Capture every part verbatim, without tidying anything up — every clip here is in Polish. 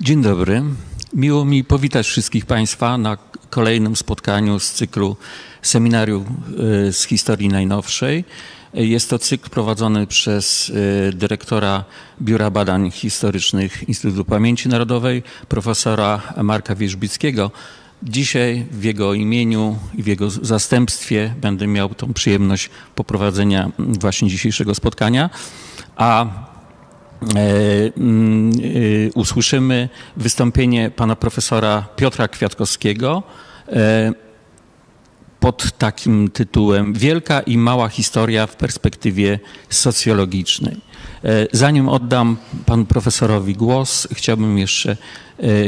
Dzień dobry. Miło mi powitać wszystkich Państwa na kolejnym spotkaniu z cyklu Seminarium z Historii Najnowszej. Jest to cykl prowadzony przez dyrektora Biura Badań Historycznych Instytutu Pamięci Narodowej, profesora Marka Wierzbickiego. Dzisiaj w jego imieniu i w jego zastępstwie będę miał tą przyjemność poprowadzenia właśnie dzisiejszego spotkania, a usłyszymy wystąpienie pana profesora Piotra Kwiatkowskiego pod takim tytułem Wielka i mała historia w perspektywie socjologicznej. Zanim oddam panu profesorowi głos, chciałbym jeszcze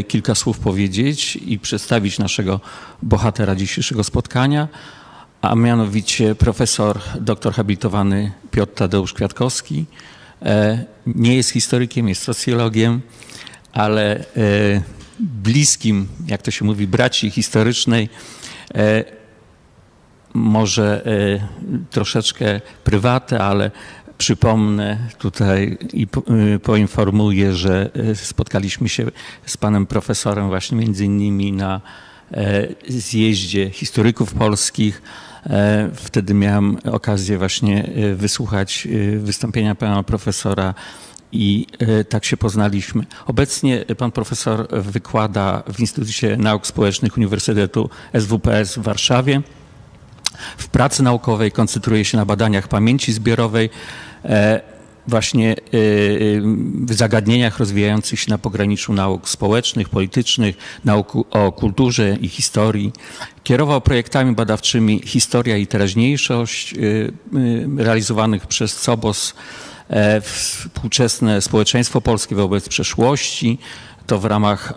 kilka słów powiedzieć i przedstawić naszego bohatera dzisiejszego spotkania, a mianowicie profesor doktor habilitowany Piotr Tadeusz Kwiatkowski. Nie jest historykiem, jest socjologiem, ale bliskim, jak to się mówi, braci historycznej, może troszeczkę prywatne, ale przypomnę tutaj i poinformuję, że spotkaliśmy się z panem profesorem właśnie między innymi na zjeździe historyków polskich. Wtedy miałem okazję właśnie wysłuchać wystąpienia pana profesora i tak się poznaliśmy. Obecnie pan profesor wykłada w Instytucie Nauk Społecznych Uniwersytetu S W P S w Warszawie. W pracy naukowej koncentruje się na badaniach pamięci zbiorowej, właśnie w zagadnieniach rozwijających się na pograniczu nauk społecznych, politycznych, nauk o kulturze i historii. Kierował projektami badawczymi Historia i teraźniejszość realizowanych przez C B O S Współczesne społeczeństwo polskie wobec przeszłości. To w ramach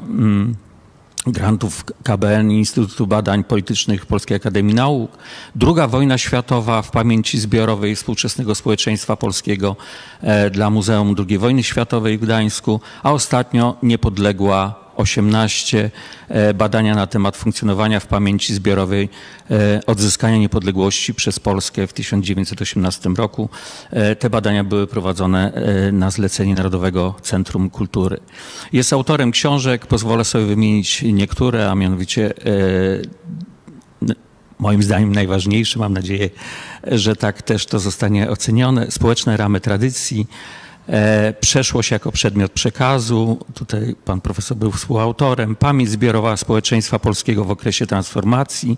grantów K B N i Instytutu Badań Politycznych Polskiej Akademii Nauk. Druga wojna światowa w pamięci zbiorowej współczesnego społeczeństwa polskiego dla Muzeum drugiej Wojny Światowej w Gdańsku, a ostatnio Niepodległa osiemnaście, badania na temat funkcjonowania w pamięci zbiorowej odzyskania niepodległości przez Polskę w tysiąc dziewięćset osiemnastym roku. Te badania były prowadzone na zlecenie Narodowego Centrum Kultury. Jest autorem książek, pozwolę sobie wymienić niektóre, a mianowicie moim zdaniem najważniejsze, mam nadzieję, że tak też to zostanie ocenione, Społeczne ramy tradycji, Przeszłość jako przedmiot przekazu, tutaj pan profesor był współautorem, Pamięć zbiorowa społeczeństwa polskiego w okresie transformacji,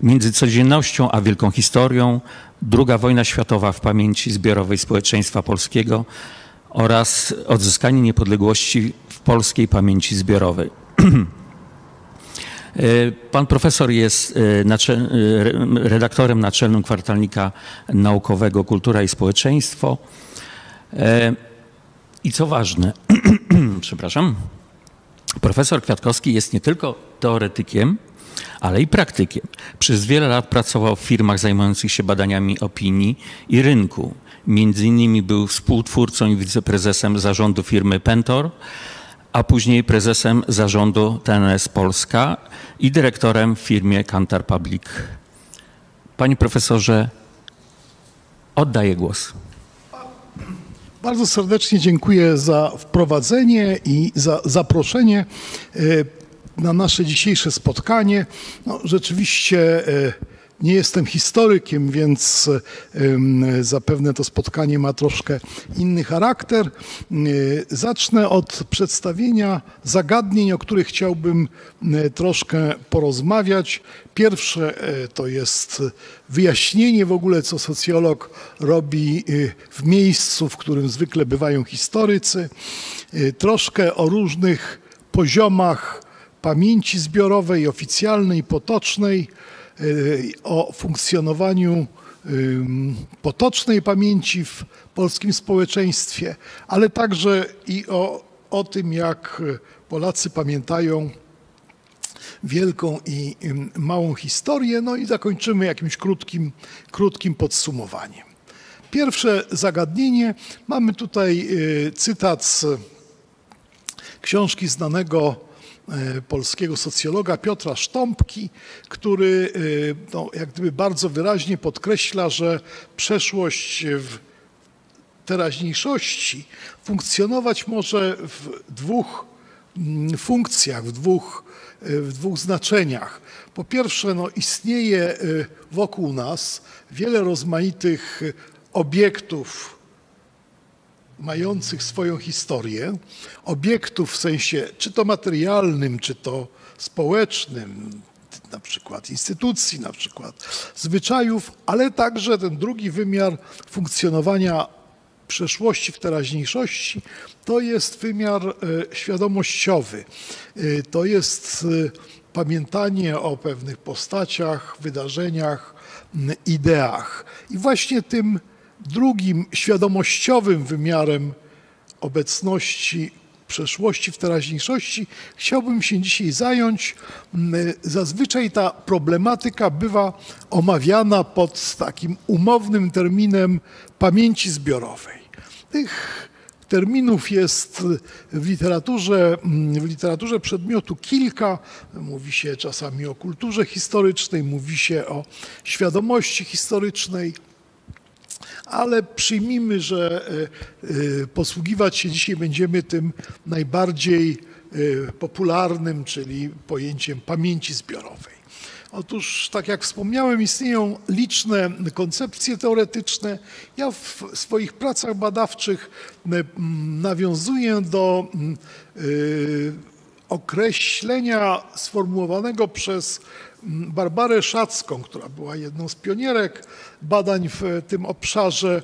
Między codziennością a wielką historią, Druga wojna światowa w pamięci zbiorowej społeczeństwa polskiego oraz Odzyskanie niepodległości w polskiej pamięci zbiorowej. Pan profesor jest redaktorem naczelnym Kwartalnika Naukowego Kultura i Społeczeństwo. I co ważne, przepraszam, profesor Kwiatkowski jest nie tylko teoretykiem, ale i praktykiem. Przez wiele lat pracował w firmach zajmujących się badaniami opinii i rynku. Między innymi był współtwórcą i wiceprezesem zarządu firmy Pentor, a później prezesem zarządu T N S Polska i dyrektorem w firmie Kantar Public. Panie profesorze, oddaję głos. Bardzo serdecznie dziękuję za wprowadzenie i za zaproszenie na nasze dzisiejsze spotkanie. No, rzeczywiście nie jestem historykiem, więc zapewne to spotkanie ma troszkę inny charakter. Zacznę od przedstawienia zagadnień, o których chciałbym troszkę porozmawiać. Pierwsze to jest wyjaśnienie w ogóle, co socjolog robi w miejscu, w którym zwykle bywają historycy. Troszkę o różnych poziomach pamięci zbiorowej, oficjalnej, potocznej, o funkcjonowaniu potocznej pamięci w polskim społeczeństwie, ale także i o, o tym, jak Polacy pamiętają wielką i małą historię, no i zakończymy jakimś krótkim, krótkim podsumowaniem. Pierwsze zagadnienie. Mamy tutaj cytat z książki znanego polskiego socjologa Piotra Sztompki, który no, jak gdyby bardzo wyraźnie podkreśla, że przeszłość w teraźniejszości funkcjonować może w dwóch funkcjach, w dwóch, w dwóch znaczeniach. Po pierwsze, no, istnieje wokół nas wiele rozmaitych obiektów mających swoją historię, obiektów w sensie czy to materialnym, czy to społecznym, na przykład instytucji, na przykład zwyczajów, ale także ten drugi wymiar funkcjonowania przeszłości w teraźniejszości to jest wymiar świadomościowy. To jest pamiętanie o pewnych postaciach, wydarzeniach, ideach. I właśnie tym drugim świadomościowym wymiarem obecności przeszłości w teraźniejszości chciałbym się dzisiaj zająć. Zazwyczaj ta problematyka bywa omawiana pod takim umownym terminem pamięci zbiorowej. Tych terminów jest w literaturze, w literaturze przedmiotu kilka. Mówi się czasami o kulturze historycznej, mówi się o świadomości historycznej. Ale przyjmijmy, że posługiwać się dzisiaj będziemy tym najbardziej popularnym, czyli pojęciem pamięci zbiorowej. Otóż, tak jak wspomniałem, istnieją liczne koncepcje teoretyczne. Ja w swoich pracach badawczych nawiązuję do określenia sformułowanego przez Barbarę Szacką, która była jedną z pionierek badań w tym obszarze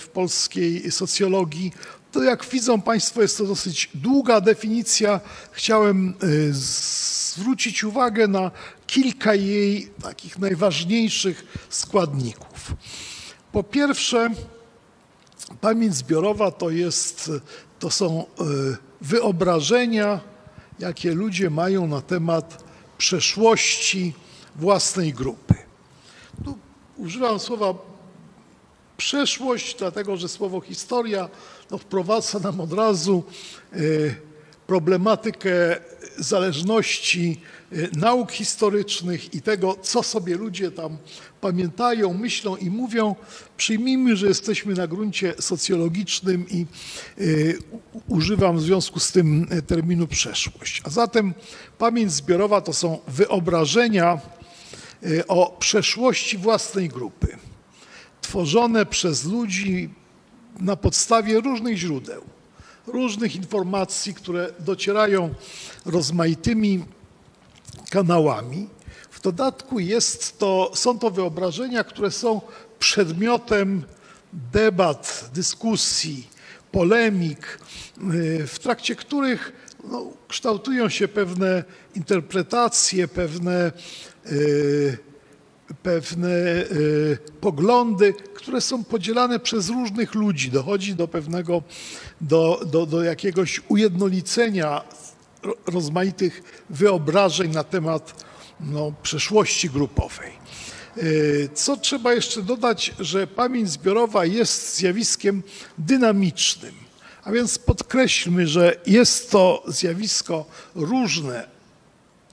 w polskiej socjologii. To, jak widzą Państwo, jest to dosyć długa definicja. Chciałem zwrócić uwagę na kilka jej takich najważniejszych składników. Po pierwsze, pamięć zbiorowa to jest, to są wyobrażenia, jakie ludzie mają na temat przeszłości własnej grupy. Tu używam słowa przeszłość, dlatego że słowo historia no, wprowadza nam od razu y, problematykę zależności y, nauk historycznych i tego, co sobie ludzie tam pamiętają, myślą i mówią. Przyjmijmy, że jesteśmy na gruncie socjologicznym i y, używam w związku z tym terminu przeszłość. A zatem pamięć zbiorowa to są wyobrażenia y, o przeszłości własnej grupy, tworzone przez ludzi na podstawie różnych źródeł, różnych informacji, które docierają rozmaitymi kanałami. W dodatku jest to, są to wyobrażenia, które są przedmiotem debat, dyskusji, polemik, w trakcie których no, kształtują się pewne interpretacje, pewne yy, pewne y, poglądy, które są podzielane przez różnych ludzi. Dochodzi do pewnego, do, do, do jakiegoś ujednolicenia rozmaitych wyobrażeń na temat no, przeszłości grupowej. Y, co trzeba jeszcze dodać, że pamięć zbiorowa jest zjawiskiem dynamicznym. A więc podkreślmy, że jest to zjawisko różne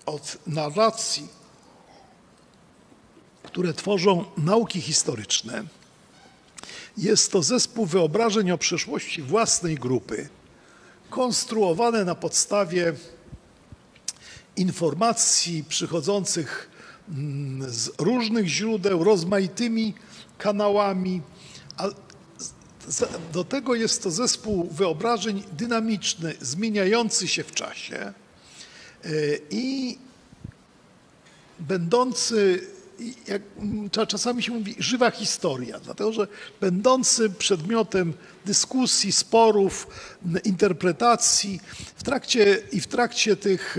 od narracji, które tworzą nauki historyczne. Jest to zespół wyobrażeń o przeszłości własnej grupy, konstruowane na podstawie informacji przychodzących z różnych źródeł, rozmaitymi kanałami. A do tego jest to zespół wyobrażeń dynamiczny, zmieniający się w czasie i będący, jak czasami się mówi, żywa historia, dlatego że będący przedmiotem dyskusji, sporów, interpretacji w trakcie, i w trakcie tych,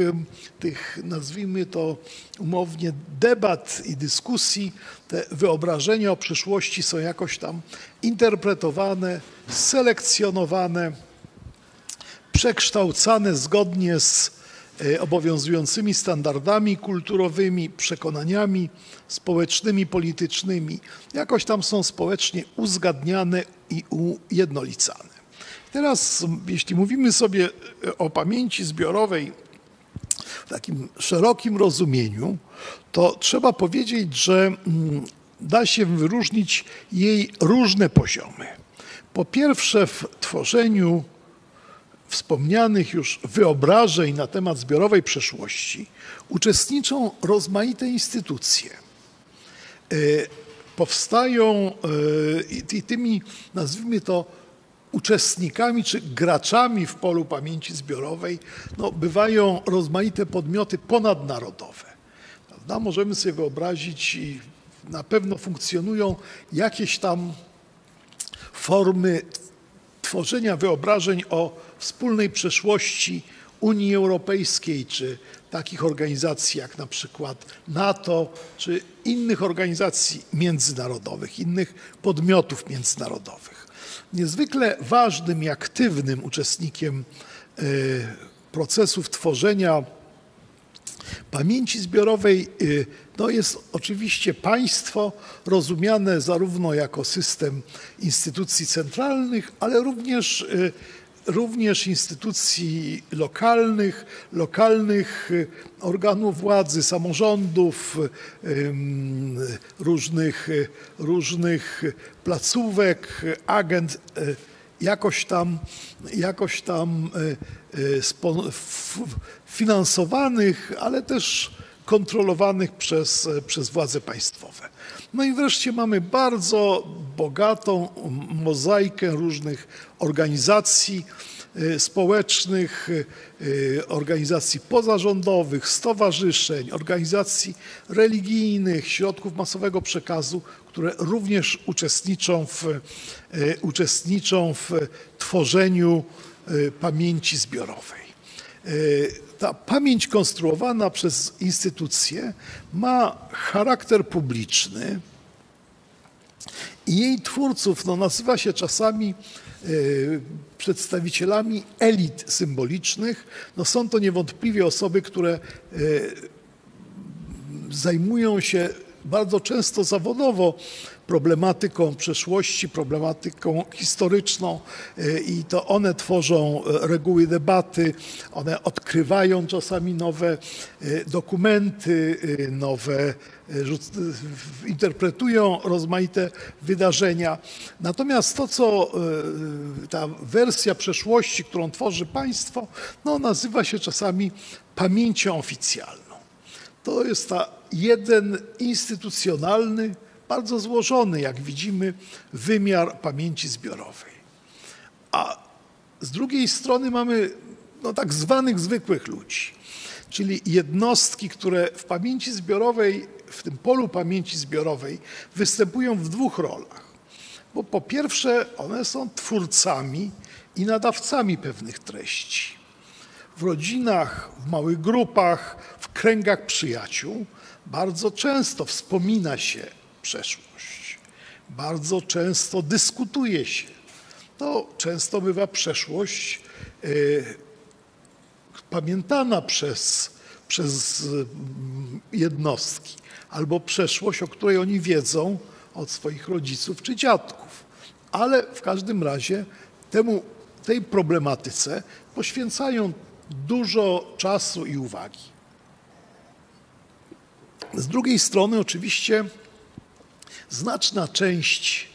tych, nazwijmy to umownie, debat i dyskusji te wyobrażenia o przyszłości są jakoś tam interpretowane, selekcjonowane, przekształcane zgodnie z obowiązującymi standardami kulturowymi, przekonaniami społecznymi, politycznymi. Jakoś tam są społecznie uzgadniane i ujednolicane. Teraz, jeśli mówimy sobie o pamięci zbiorowej w takim szerokim rozumieniu, to trzeba powiedzieć, że da się wyróżnić jej różne poziomy. Po pierwsze, w tworzeniu wspomnianych już wyobrażeń na temat zbiorowej przeszłości uczestniczą rozmaite instytucje. Powstają i tymi, nazwijmy to, uczestnikami czy graczami w polu pamięci zbiorowej no, bywają rozmaite podmioty ponadnarodowe. Prawda? Możemy sobie wyobrazić i na pewno funkcjonują jakieś tam formy tworzenia wyobrażeń o wspólnej przeszłości Unii Europejskiej czy takich organizacji jak na przykład NATO czy innych organizacji międzynarodowych, innych podmiotów międzynarodowych. Niezwykle ważnym i aktywnym uczestnikiem procesów tworzenia pamięci zbiorowej no jest oczywiście państwo rozumiane zarówno jako system instytucji centralnych, ale również, również instytucji lokalnych, lokalnych organów władzy, samorządów, różnych, różnych placówek, agent jakoś tam, jakoś tam finansowanych, ale też kontrolowanych przez, przez władze państwowe. No i wreszcie mamy bardzo bogatą mozaikę różnych organizacji społecznych, organizacji pozarządowych, stowarzyszeń, organizacji religijnych, środków masowego przekazu, które również uczestniczą w, uczestniczą w tworzeniu pamięci zbiorowej. Ta pamięć konstruowana przez instytucje ma charakter publiczny i jej twórców no, nazywa się czasami y, przedstawicielami elit symbolicznych. No, są to niewątpliwie osoby, które y, zajmują się bardzo często zawodowo problematyką przeszłości, problematyką historyczną i to one tworzą reguły debaty, one odkrywają czasami nowe dokumenty, nowe, interpretują rozmaite wydarzenia. Natomiast to, co ta wersja przeszłości, którą tworzy państwo, no, nazywa się czasami pamięcią oficjalną. To jest ta jeden instytucjonalny, bardzo złożony, jak widzimy, wymiar pamięci zbiorowej. A z drugiej strony mamy no, tak zwanych zwykłych ludzi, czyli jednostki, które w pamięci zbiorowej, w tym polu pamięci zbiorowej występują w dwóch rolach. Bo po pierwsze one są twórcami i nadawcami pewnych treści. W rodzinach, w małych grupach, w kręgach przyjaciół bardzo często wspomina się przeszłość. Bardzo często dyskutuje się. To często bywa przeszłość y, pamiętana przez, przez jednostki albo przeszłość, o której oni wiedzą od swoich rodziców czy dziadków. Ale w każdym razie temu, tej problematyce poświęcają dużo czasu i uwagi. Z drugiej strony oczywiście znaczna część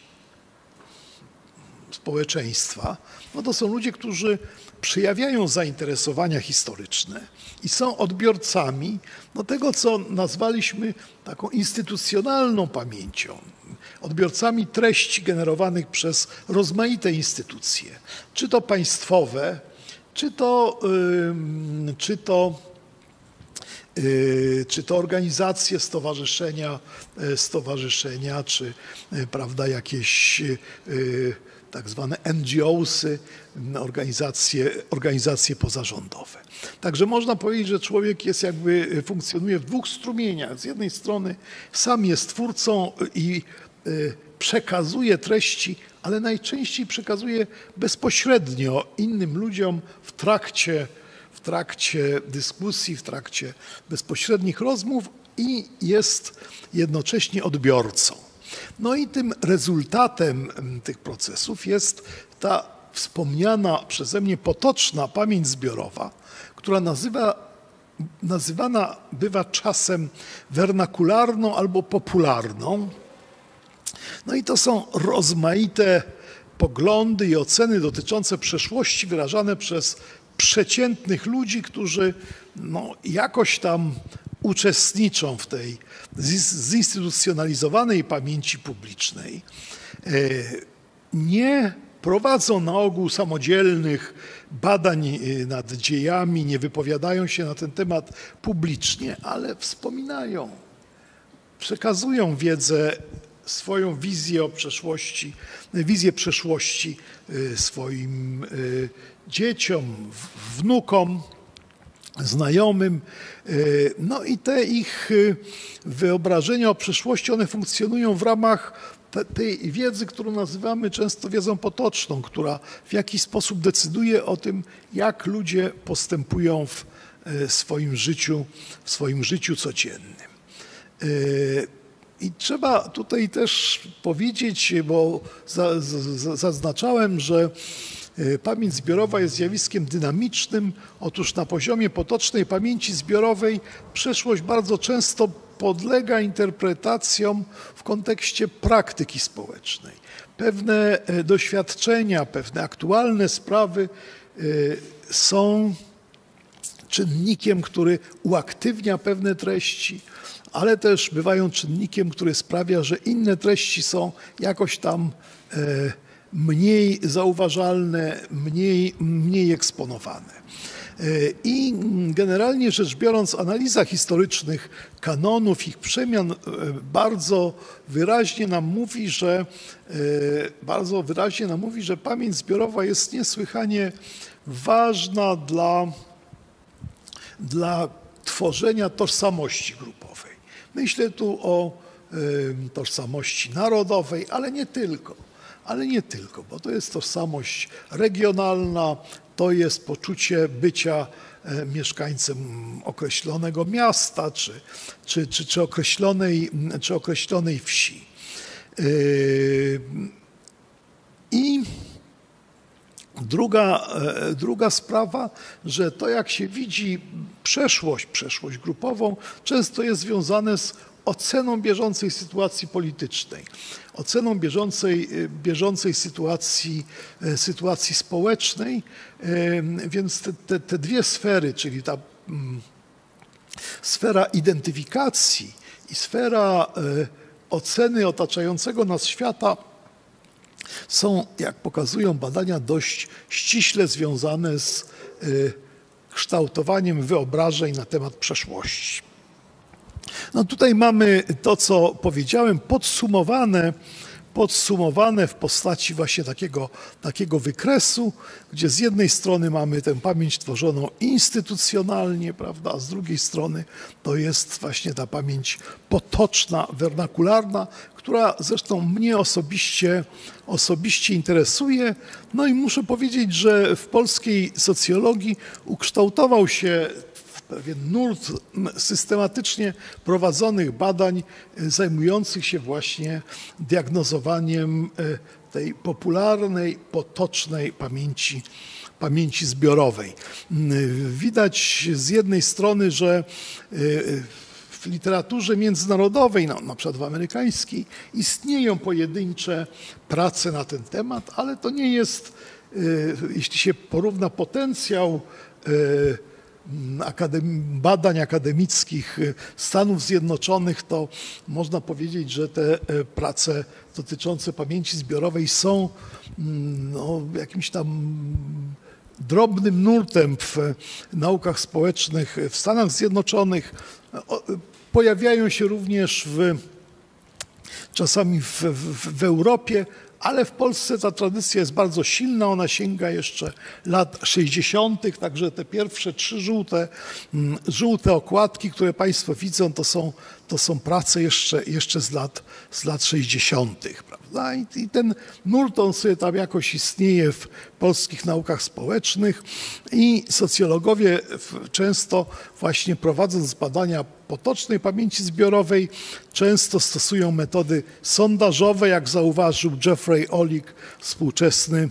społeczeństwa no to są ludzie, którzy przejawiają zainteresowania historyczne i są odbiorcami no tego, co nazwaliśmy taką instytucjonalną pamięcią, odbiorcami treści generowanych przez rozmaite instytucje, czy to państwowe, czy to, czy to, czy to organizacje, stowarzyszenia, stowarzyszenia czy prawda, jakieś tak zwane en dżi osy, organizacje, organizacje pozarządowe. Także można powiedzieć, że człowiek jest jakby, funkcjonuje w dwóch strumieniach. Z jednej strony sam jest twórcą i przekazuje treści, ale najczęściej przekazuje bezpośrednio innym ludziom w trakcie, w trakcie dyskusji, w trakcie bezpośrednich rozmów i jest jednocześnie odbiorcą. No i tym rezultatem tych procesów jest ta wspomniana przeze mnie potoczna pamięć zbiorowa, która nazywa, nazywana bywa czasem wernakularną albo popularną. No i to są rozmaite poglądy i oceny dotyczące przeszłości wyrażane przez przeciętnych ludzi, którzy no, jakoś tam uczestniczą w tej zinstytucjonalizowanej pamięci publicznej, nie prowadzą na ogół samodzielnych badań nad dziejami, nie wypowiadają się na ten temat publicznie, ale wspominają, przekazują wiedzę, swoją wizję o przeszłości, wizję przeszłości swoim dzieciom, wnukom, znajomym. No i te ich wyobrażenia o przeszłości, one funkcjonują w ramach tej wiedzy, którą nazywamy często wiedzą potoczną, która w jakiś sposób decyduje o tym, jak ludzie postępują w swoim życiu, w swoim życiu codziennym. I trzeba tutaj też powiedzieć, bo zaznaczałem, że pamięć zbiorowa jest zjawiskiem dynamicznym. Otóż na poziomie potocznej pamięci zbiorowej przeszłość bardzo często podlega interpretacjom w kontekście praktyki społecznej. Pewne doświadczenia, pewne aktualne sprawy są czynnikiem, który uaktywnia pewne treści, ale też bywają czynnikiem, który sprawia, że inne treści są jakoś tam mniej zauważalne, mniej, mniej eksponowane. I generalnie rzecz biorąc, analiza historycznych kanonów, ich przemian bardzo wyraźnie nam mówi, że, bardzo wyraźnie nam mówi, że pamięć zbiorowa jest niesłychanie ważna dla, dla tworzenia tożsamości grupowej. Myślę tu o tożsamości narodowej, ale nie tylko, ale nie tylko, bo to jest tożsamość regionalna, to jest poczucie bycia mieszkańcem określonego miasta czy, czy, czy, czy, określonej, czy określonej wsi. I druga, druga sprawa, że to jak się widzi przeszłość, przeszłość grupową, często jest związane z oceną bieżącej sytuacji politycznej, oceną bieżącej, bieżącej sytuacji, sytuacji społecznej, więc te, te, te dwie sfery, czyli ta sfera identyfikacji i sfera oceny otaczającego nas świata są, jak pokazują badania, dość ściśle związane z kształtowaniem wyobrażeń na temat przeszłości. No tutaj mamy to, co powiedziałem, podsumowane, podsumowane w postaci właśnie takiego, takiego wykresu, gdzie z jednej strony mamy tę pamięć tworzoną instytucjonalnie, prawda, a z drugiej strony to jest właśnie ta pamięć potoczna, wernakularna, która zresztą mnie osobiście, osobiście interesuje. No i muszę powiedzieć, że w polskiej socjologii ukształtował się pewien nurt systematycznie prowadzonych badań zajmujących się właśnie diagnozowaniem tej popularnej, potocznej pamięci, pamięci zbiorowej. Widać z jednej strony, że w literaturze międzynarodowej, no, na przykład w amerykańskiej, istnieją pojedyncze prace na ten temat, ale to nie jest, jeśli się porówna potencjał Akadem- badań akademickich Stanów Zjednoczonych, to można powiedzieć, że te prace dotyczące pamięci zbiorowej są no, jakimś tam drobnym nurtem w naukach społecznych w Stanach Zjednoczonych. Pojawiają się również w, czasami w, w, w Europie, ale w Polsce ta tradycja jest bardzo silna, ona sięga jeszcze lat sześćdziesiątych, także te pierwsze trzy żółte, żółte okładki, które Państwo widzą, to są, to są prace jeszcze, jeszcze z lat sześćdziesiątych. Prawda? I, i ten nurt, on sobie tam jakoś istnieje w polskich naukach społecznych i socjologowie często właśnie prowadząc badania potocznej pamięci zbiorowej często stosują metody sondażowe, jak zauważył Jeffrey Olick, współczesny,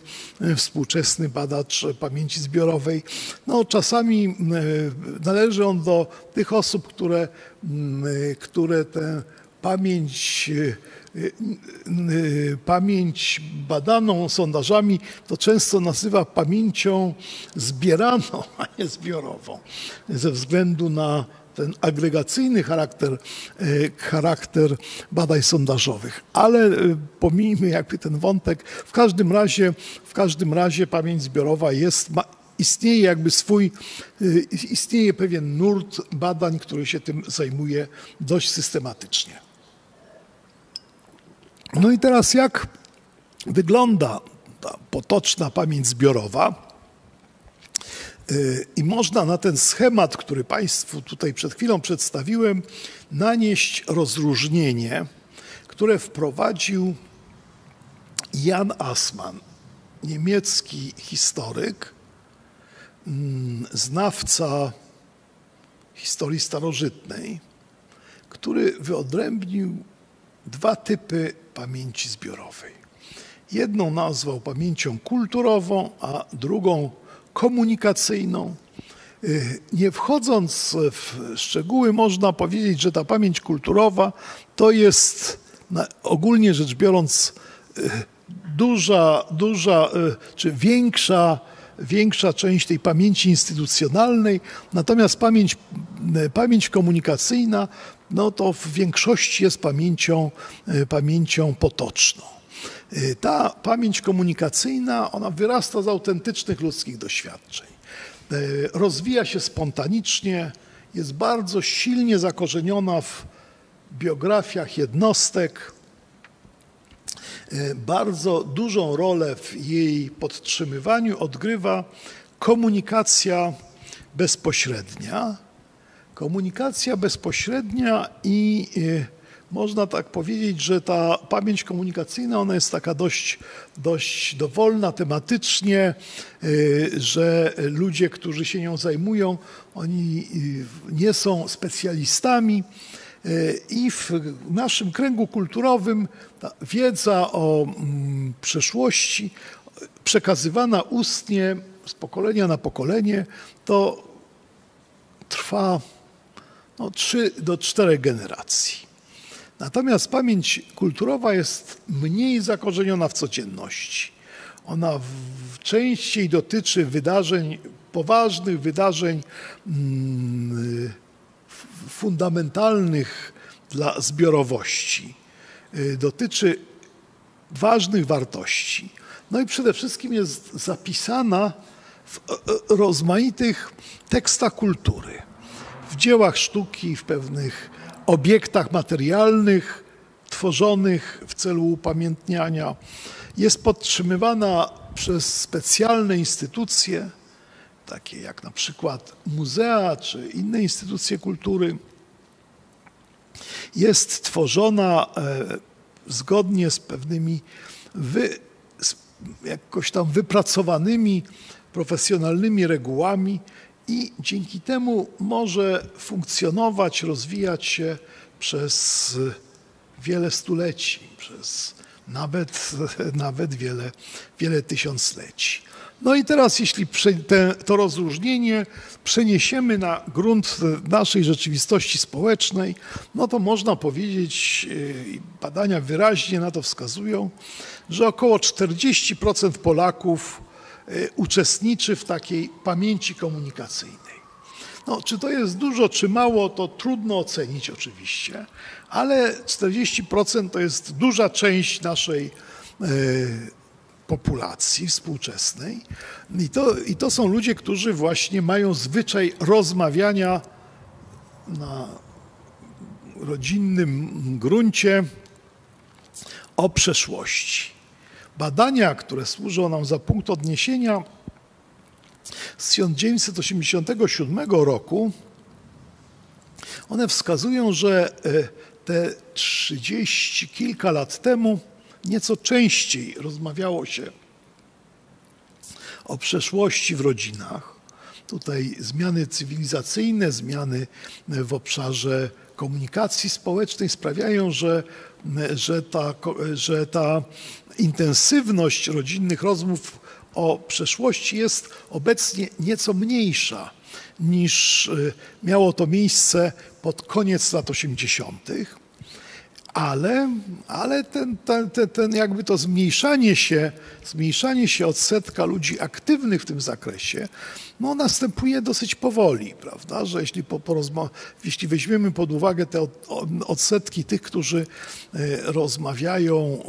współczesny badacz pamięci zbiorowej. No, czasami należy on do tych osób, które, które tę pamięć pamięć badaną sondażami to często nazywa pamięcią zbieraną, a nie zbiorową, ze względu na ten agregacyjny charakter, charakter badań sondażowych. Ale pomijmy jakby ten wątek. W każdym razie, w każdym razie pamięć zbiorowa jest... Ma, Istnieje jakby swój, istnieje pewien nurt badań, który się tym zajmuje dość systematycznie. No i teraz jak wygląda ta potoczna pamięć zbiorowa? I można na ten schemat, który Państwu tutaj przed chwilą przedstawiłem, nanieść rozróżnienie, które wprowadził Jan Assmann, niemiecki historyk, znawca historii starożytnej, który wyodrębnił dwa typy pamięci zbiorowej. Jedną nazwał pamięcią kulturową, a drugą komunikacyjną. Nie wchodząc w szczegóły, można powiedzieć, że ta pamięć kulturowa to jest, ogólnie rzecz biorąc, duża, duża czy większa większa część tej pamięci instytucjonalnej, natomiast pamięć, pamięć komunikacyjna, no to w większości jest pamięcią, pamięcią potoczną. Ta pamięć komunikacyjna, ona wyrasta z autentycznych ludzkich doświadczeń. Rozwija się spontanicznie, jest bardzo silnie zakorzeniona w biografiach jednostek. Bardzo dużą rolę w jej podtrzymywaniu odgrywa komunikacja bezpośrednia. Komunikacja bezpośrednia i można tak powiedzieć, że ta pamięć komunikacyjna, ona jest taka dość, dość dowolna tematycznie, że ludzie, którzy się nią zajmują, oni nie są specjalistami. I w naszym kręgu kulturowym ta wiedza o przeszłości przekazywana ustnie z pokolenia na pokolenie to trwa no, trzy do czterech generacji. Natomiast pamięć kulturowa jest mniej zakorzeniona w codzienności. Ona w, częściej dotyczy wydarzeń, poważnych wydarzeń mm, fundamentalnych dla zbiorowości, dotyczy ważnych wartości. No i przede wszystkim jest zapisana w rozmaitych tekstach kultury, w dziełach sztuki, w pewnych obiektach materialnych tworzonych w celu upamiętniania. Jest podtrzymywana przez specjalne instytucje, takie jak na przykład muzea czy inne instytucje kultury, jest tworzona zgodnie z pewnymi wy, jakoś tam wypracowanymi profesjonalnymi regułami i dzięki temu może funkcjonować, rozwijać się przez wiele stuleci, przez nawet, nawet wiele, wiele tysiącleci. No i teraz, jeśli to rozróżnienie przeniesiemy na grunt naszej rzeczywistości społecznej, no to można powiedzieć, badania wyraźnie na to wskazują, że około czterdzieści procent Polaków uczestniczy w takiej pamięci komunikacyjnej. No, czy to jest dużo, czy mało, to trudno ocenić oczywiście, ale czterdzieści procent to jest duża część naszej populacji współczesnej i to, i to są ludzie, którzy właśnie mają zwyczaj rozmawiania na rodzinnym gruncie o przeszłości. Badania, które służą nam za punkt odniesienia z tysiąc dziewięćset osiemdziesiątego siódmego roku, one wskazują, że te trzydzieści kilka lat temu nieco częściej rozmawiało się o przeszłości w rodzinach. Tutaj zmiany cywilizacyjne, zmiany w obszarze komunikacji społecznej sprawiają, że, że, ta, że ta intensywność rodzinnych rozmów o przeszłości jest obecnie nieco mniejsza niż miało to miejsce pod koniec lat osiemdziesiątych. Ale, ale ten, ten, ten jakby to zmniejszanie się, zmniejszanie się odsetka ludzi aktywnych w tym zakresie, no następuje dosyć powoli, prawda? Że jeśli, po, porozma- jeśli weźmiemy pod uwagę te odsetki tych, którzy rozmawiają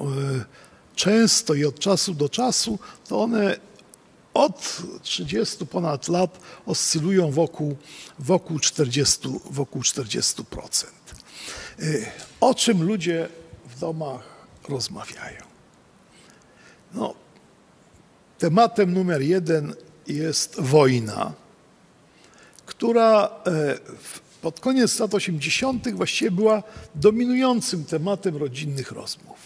często i od czasu do czasu, to one od trzydziestu ponad lat oscylują wokół, wokół czterdziestu procent. Wokół czterdziestu procent. O czym ludzie w domach rozmawiają? No, tematem numer jeden jest wojna, która pod koniec lat osiemdziesiątych właściwie była dominującym tematem rodzinnych rozmów.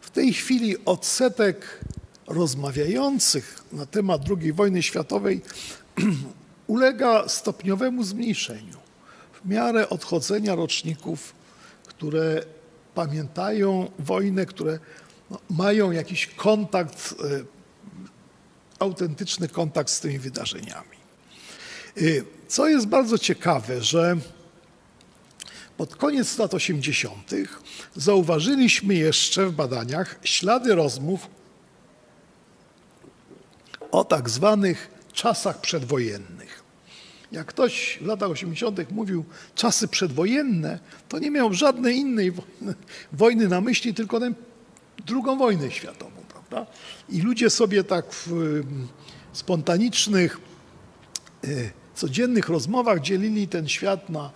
W tej chwili odsetek rozmawiających na temat drugiej wojny światowej ulega stopniowemu zmniejszeniu w miarę odchodzenia roczników, które pamiętają wojnę, które no, mają jakiś kontakt, y, autentyczny kontakt z tymi wydarzeniami. Y, co jest bardzo ciekawe, że pod koniec lat osiemdziesiątych zauważyliśmy jeszcze w badaniach ślady rozmów o tak zwanych czasach przedwojennych. Jak ktoś w latach osiemdziesiątych mówił czasy przedwojenne, to nie miał żadnej innej wojny, wojny na myśli, tylko tę drugą wojnę światową, prawda? I ludzie sobie tak w spontanicznych, codziennych rozmowach dzielili ten świat na,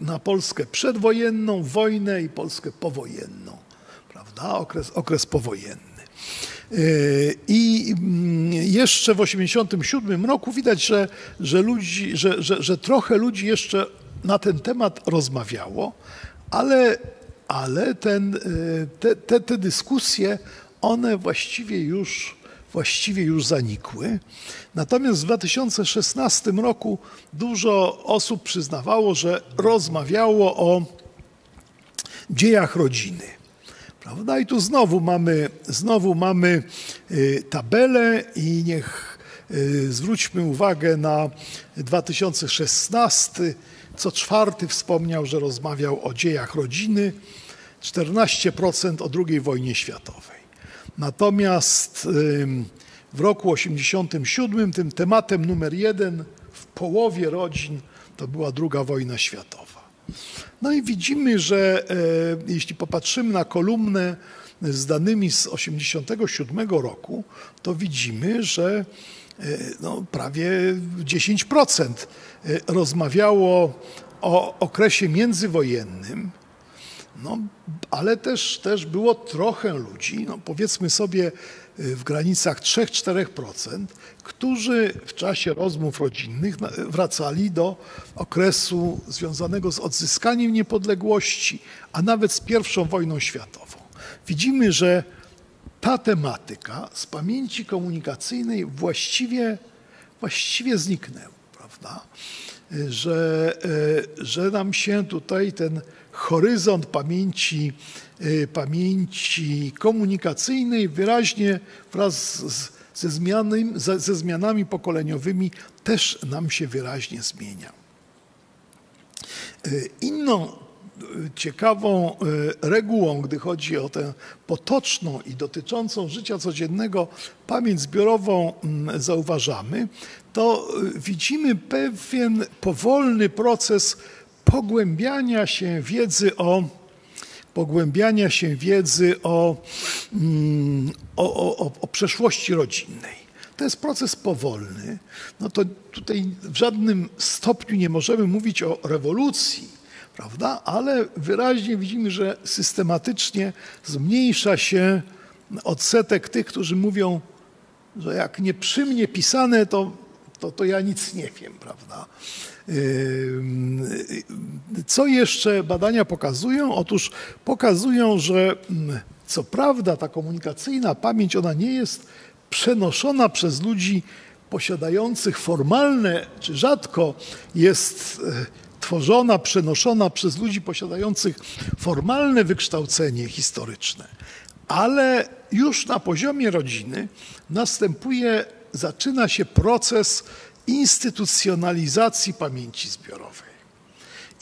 na Polskę przedwojenną, wojnę i Polskę powojenną, prawda? Okres, okres powojenny. I jeszcze w osiemdziesiątym siódmym roku widać, że, że, ludzi, że, że, że trochę ludzi jeszcze na ten temat rozmawiało, ale, ale ten, te, te, te dyskusje, one właściwie już, właściwie już zanikły. Natomiast w dwa tysiące szesnastym roku dużo osób przyznawało, że rozmawiało o dziejach rodziny. No i tu znowu mamy, znowu mamy tabelę i niech zwróćmy uwagę na dwa tysiące szesnasty. Co czwarty wspomniał, że rozmawiał o dziejach rodziny, czternaście procent o drugiej wojnie światowej. Natomiast w roku osiemdziesiątym siódmym tym tematem numer jeden w połowie rodzin to była druga wojna światowa. No i widzimy, że e, jeśli popatrzymy na kolumnę z danymi z osiemdziesiątego siódmego roku, to widzimy, że e, no, prawie dziesięć procent rozmawiało o okresie międzywojennym, no, ale też, też było trochę ludzi, no, powiedzmy sobie w granicach trzy do czterech procent, którzy w czasie rozmów rodzinnych wracali do okresu związanego z odzyskaniem niepodległości, a nawet z pierwszą wojną światową. Widzimy, że ta tematyka z pamięci komunikacyjnej właściwie, właściwie zniknęła, prawda? Że, że nam się tutaj ten horyzont pamięci, pamięci komunikacyjnej wyraźnie wraz z, ze, zmiany, ze zmianami pokoleniowymi też nam się wyraźnie zmienia. Inną ciekawą regułą, gdy chodzi o tę potoczną i dotyczącą życia codziennego pamięć zbiorową zauważamy, to widzimy pewien powolny proces pogłębiania się wiedzy o, pogłębiania się wiedzy o, o, o, o przeszłości rodzinnej. To jest proces powolny. No to tutaj w żadnym stopniu nie możemy mówić o rewolucji, prawda? Ale wyraźnie widzimy, że systematycznie zmniejsza się odsetek tych, którzy mówią, że jak nie przy mnie pisane, to, to, to ja nic nie wiem, prawda? Co jeszcze badania pokazują? Otóż pokazują, że co prawda ta komunikacyjna pamięć, ona nie jest przenoszona przez ludzi posiadających formalne, czy rzadko jest tworzona, przenoszona przez ludzi posiadających formalne wykształcenie historyczne, ale już na poziomie rodziny następuje, zaczyna się proces instytucjonalizacji pamięci zbiorowej.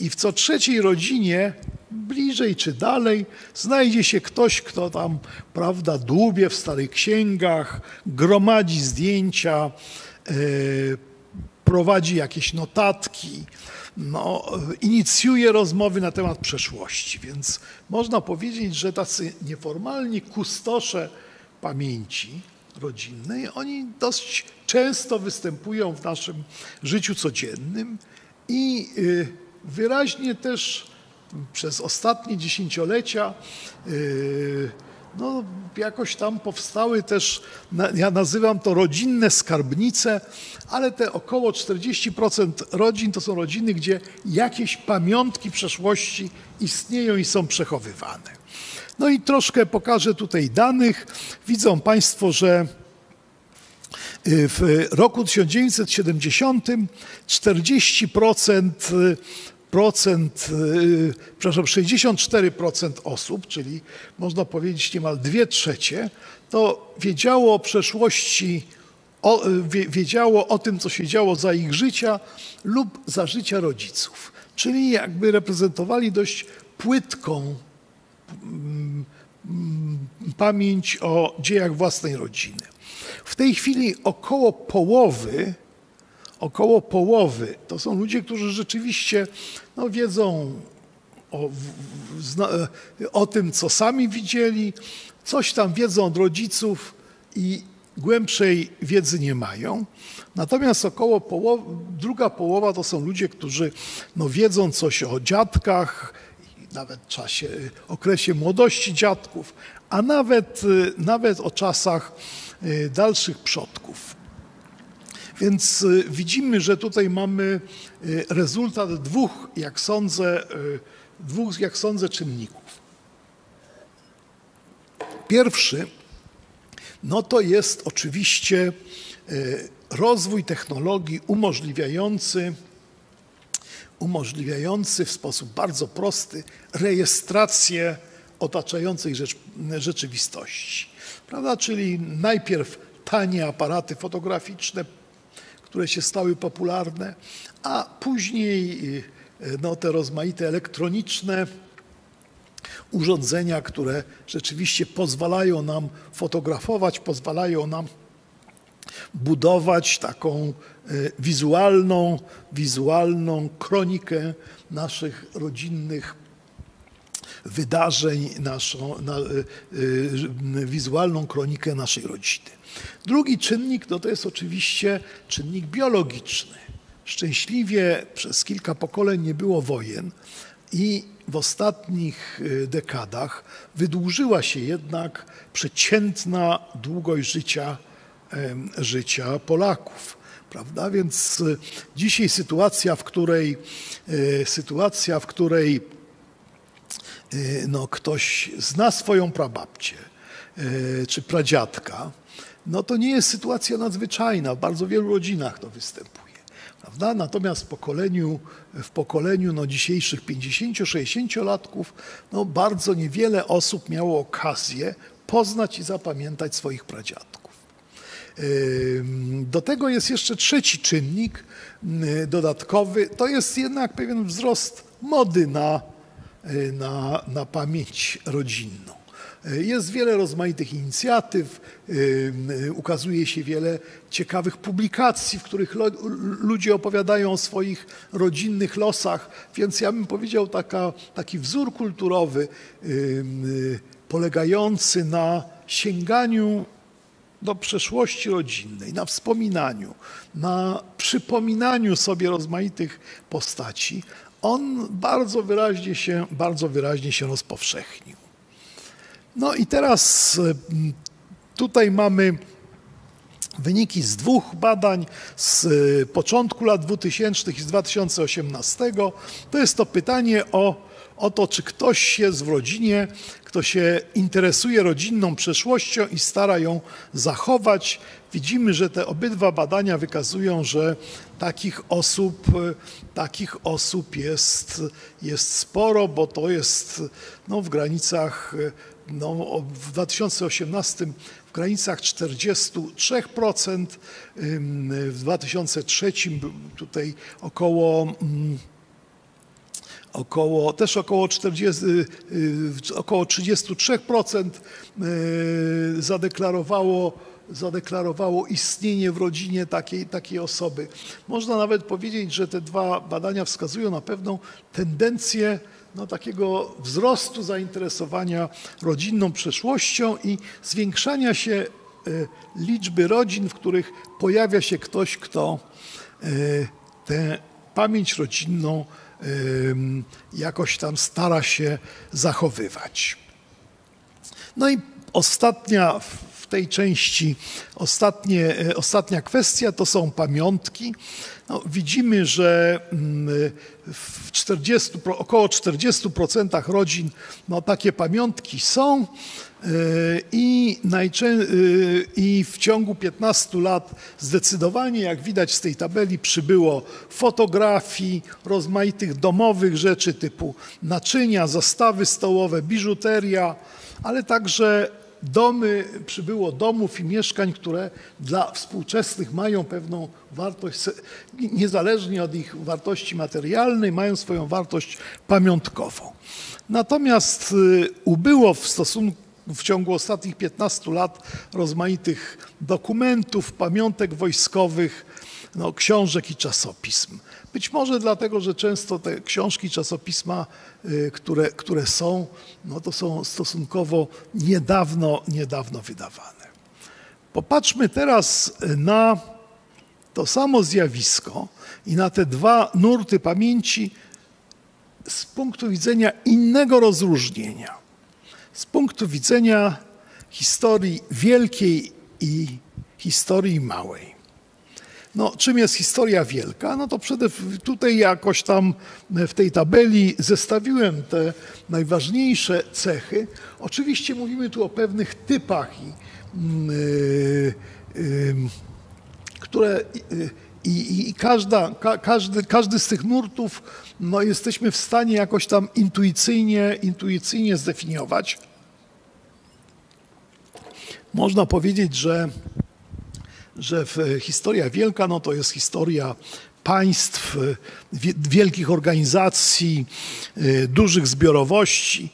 i w co trzeciej rodzinie, bliżej czy dalej, znajdzie się ktoś, kto tam, prawda, dłubie w starych księgach, gromadzi zdjęcia, yy, prowadzi jakieś notatki, no, inicjuje rozmowy na temat przeszłości. Więc można powiedzieć, że tacy nieformalni kustosze pamięci rodzinnej, oni dość często występują w naszym życiu codziennym i wyraźnie też przez ostatnie dziesięciolecia no, jakoś tam powstały też, ja nazywam to rodzinne skarbnice, ale te około czterdzieści procent rodzin to są rodziny, gdzie jakieś pamiątki przeszłości istnieją i są przechowywane. No i troszkę pokażę tutaj danych. Widzą Państwo, że w roku tysiąc dziewięćset siedemdziesiątym czterdzieści procent, procent, przepraszam, sześćdziesiąt cztery procent osób, czyli można powiedzieć niemal dwie trzecie, to wiedziało o przeszłości, o, wiedziało o tym, co się działo za ich życia lub za życia rodziców. Czyli jakby reprezentowali dość płytką pamięć o dziejach własnej rodziny. W tej chwili około połowy, około połowy to są ludzie, którzy rzeczywiście no, wiedzą o, o tym, co sami widzieli, coś tam wiedzą od rodziców i głębszej wiedzy nie mają. Natomiast około połowy, druga połowa to są ludzie, którzy no, wiedzą coś o dziadkach, nawet czasie, okresie młodości dziadków, a nawet, nawet o czasach dalszych przodków. Więc widzimy, że tutaj mamy rezultat dwóch, jak sądzę, dwóch, jak sądzę, czynników. Pierwszy, no to jest oczywiście rozwój technologii umożliwiający umożliwiający w sposób bardzo prosty rejestrację otaczającej rzecz, rzeczywistości. Prawda? Czyli najpierw tanie aparaty fotograficzne, które się stały popularne, a później no, te rozmaite elektroniczne urządzenia, które rzeczywiście pozwalają nam fotografować, pozwalają nam budować taką wizualną, wizualną kronikę naszych rodzinnych wydarzeń, naszą, na, wizualną kronikę naszej rodziny. Drugi czynnik no to jest oczywiście czynnik biologiczny. Szczęśliwie przez kilka pokoleń nie było wojen i w ostatnich dekadach wydłużyła się jednak przeciętna długość życia życia Polaków, prawda? Więc dzisiaj sytuacja, w której, sytuacja, w której no, ktoś zna swoją prababcię czy pradziadka, no to nie jest sytuacja nadzwyczajna, w bardzo wielu rodzinach to występuje, prawda? Natomiast w pokoleniu, w pokoleniu no, dzisiejszych pięćdziesięcio-sześćdziesięciolatków no, bardzo niewiele osób miało okazję poznać i zapamiętać swoich pradziadków. Do tego jest jeszcze trzeci czynnik dodatkowy. To jest jednak pewien wzrost mody na, na, na pamięć rodzinną. Jest wiele rozmaitych inicjatyw, ukazuje się wiele ciekawych publikacji, w których ludzie opowiadają o swoich rodzinnych losach, więc ja bym powiedział taka, taki wzór kulturowy polegający na sięganiu do przeszłości rodzinnej, na wspominaniu, na przypominaniu sobie rozmaitych postaci, on bardzo wyraźnie się, bardzo wyraźnie się rozpowszechnił. No i teraz tutaj mamy wyniki z dwóch badań z początku lat dwutysięcznych i z dwa tysiące osiemnastego. To jest to pytanie o, o to, czy ktoś jest w rodzinie, kto się interesuje rodzinną przeszłością i stara ją zachować. Widzimy, że te obydwa badania wykazują, że takich osób, takich osób jest, jest sporo, bo to jest no, w granicach, no, w dwa tysiące osiemnastym w granicach czterdziestu trzech procent, w dwa tysiące trzecim tutaj około około, też około, czterdzieści, około trzydzieści trzy procent zadeklarowało, zadeklarowało istnienie w rodzinie takiej, takiej osoby. Można nawet powiedzieć, że te dwa badania wskazują na pewną tendencję no, takiego wzrostu zainteresowania rodzinną przeszłością i zwiększania się liczby rodzin, w których pojawia się ktoś, kto tę pamięć rodzinną jakoś tam stara się zachowywać. No i ostatnia w tej części, ostatnie, ostatnia kwestia to są pamiątki. No, widzimy, że w czterdziestu, około czterdziestu procent rodzin no, takie pamiątki są. I, I w ciągu piętnastu lat zdecydowanie, jak widać z tej tabeli, przybyło fotografii, rozmaitych domowych rzeczy typu naczynia, zastawy stołowe, biżuteria, ale także domy, przybyło domów i mieszkań, które dla współczesnych mają pewną wartość, niezależnie od ich wartości materialnej, mają swoją wartość pamiątkową. Natomiast ubyło w stosunku w ciągu ostatnich piętnastu lat rozmaitych dokumentów, pamiątek wojskowych, no, książek i czasopism. Być może dlatego, że często te książki, czasopisma, które, które są, no, to są stosunkowo niedawno, niedawno wydawane. Popatrzmy teraz na to samo zjawisko i na te dwa nurty pamięci z punktu widzenia innego rozróżnienia. Z punktu widzenia historii wielkiej i historii małej. No, czym jest historia wielka? No to przede wszystkim tutaj jakoś tam w tej tabeli zestawiłem te najważniejsze cechy. Oczywiście mówimy tu o pewnych typach, yy, yy, które... Yy, I, i każda, ka, każdy, każdy z tych nurtów no, jesteśmy w stanie jakoś tam intuicyjnie, intuicyjnie zdefiniować. Można powiedzieć, że, że historia wielka no, to jest historia państw, wielkich organizacji, dużych zbiorowości.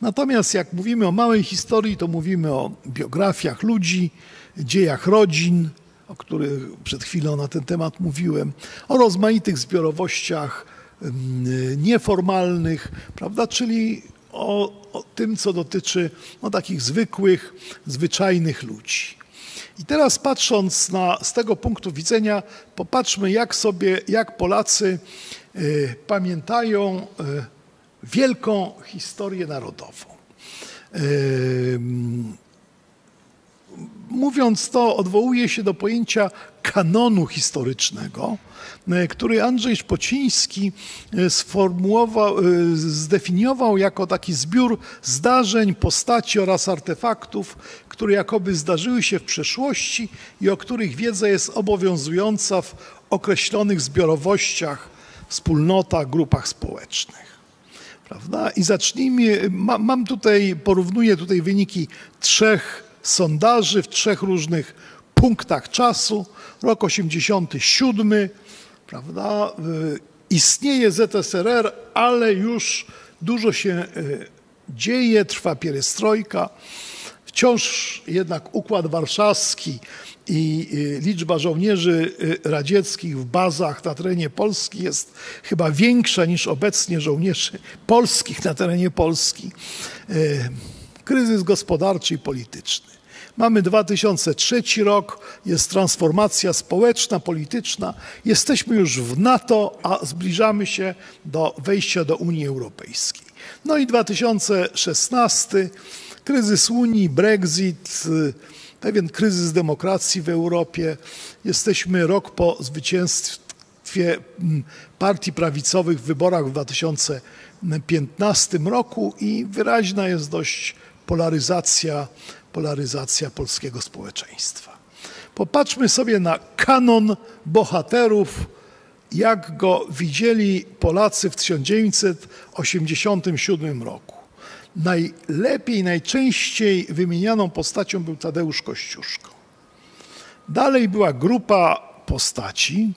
Natomiast jak mówimy o małej historii, to mówimy o biografiach ludzi, dziejach rodzin, o których przed chwilą na ten temat mówiłem, o rozmaitych zbiorowościach nieformalnych, prawda, czyli o, o tym, co dotyczy no, takich zwykłych, zwyczajnych ludzi. I teraz patrząc na, z tego punktu widzenia, popatrzmy, jak sobie, jak Polacy y, pamiętają y, wielką historię narodową. Y, Mówiąc to, odwołuje się do pojęcia kanonu historycznego, który Andrzej Szpociński sformułował, zdefiniował jako taki zbiór zdarzeń, postaci oraz artefaktów, które jakoby zdarzyły się w przeszłości i o których wiedza jest obowiązująca w określonych zbiorowościach, wspólnotach, grupach społecznych. Prawda? I zacznijmy, ma, mam tutaj, porównuję tutaj wyniki trzech sondaży w trzech różnych punktach czasu. Rok osiemdziesiąty siódmy, prawda? Istnieje Z S R R, ale już dużo się dzieje, trwa pierestrojka. Wciąż jednak Układ Warszawski i liczba żołnierzy radzieckich w bazach na terenie Polski jest chyba większa niż obecnie żołnierzy polskich na terenie Polski. Kryzys gospodarczy i polityczny. Mamy dwa tysiące trzeci rok, jest transformacja społeczna, polityczna. Jesteśmy już w NATO, a zbliżamy się do wejścia do Unii Europejskiej. No i dwa tysiące szesnasty, kryzys Unii, Brexit, pewien kryzys demokracji w Europie. Jesteśmy rok po zwycięstwie partii prawicowych w wyborach w dwa tysiące piętnastym roku i wyraźna jest dość polaryzacja, polaryzacja polskiego społeczeństwa. Popatrzmy sobie na kanon bohaterów, jak go widzieli Polacy w tysiąc dziewięćset osiemdziesiątym siódmym roku. Najlepiej, najczęściej wymienianą postacią był Tadeusz Kościuszko. Dalej była grupa postaci,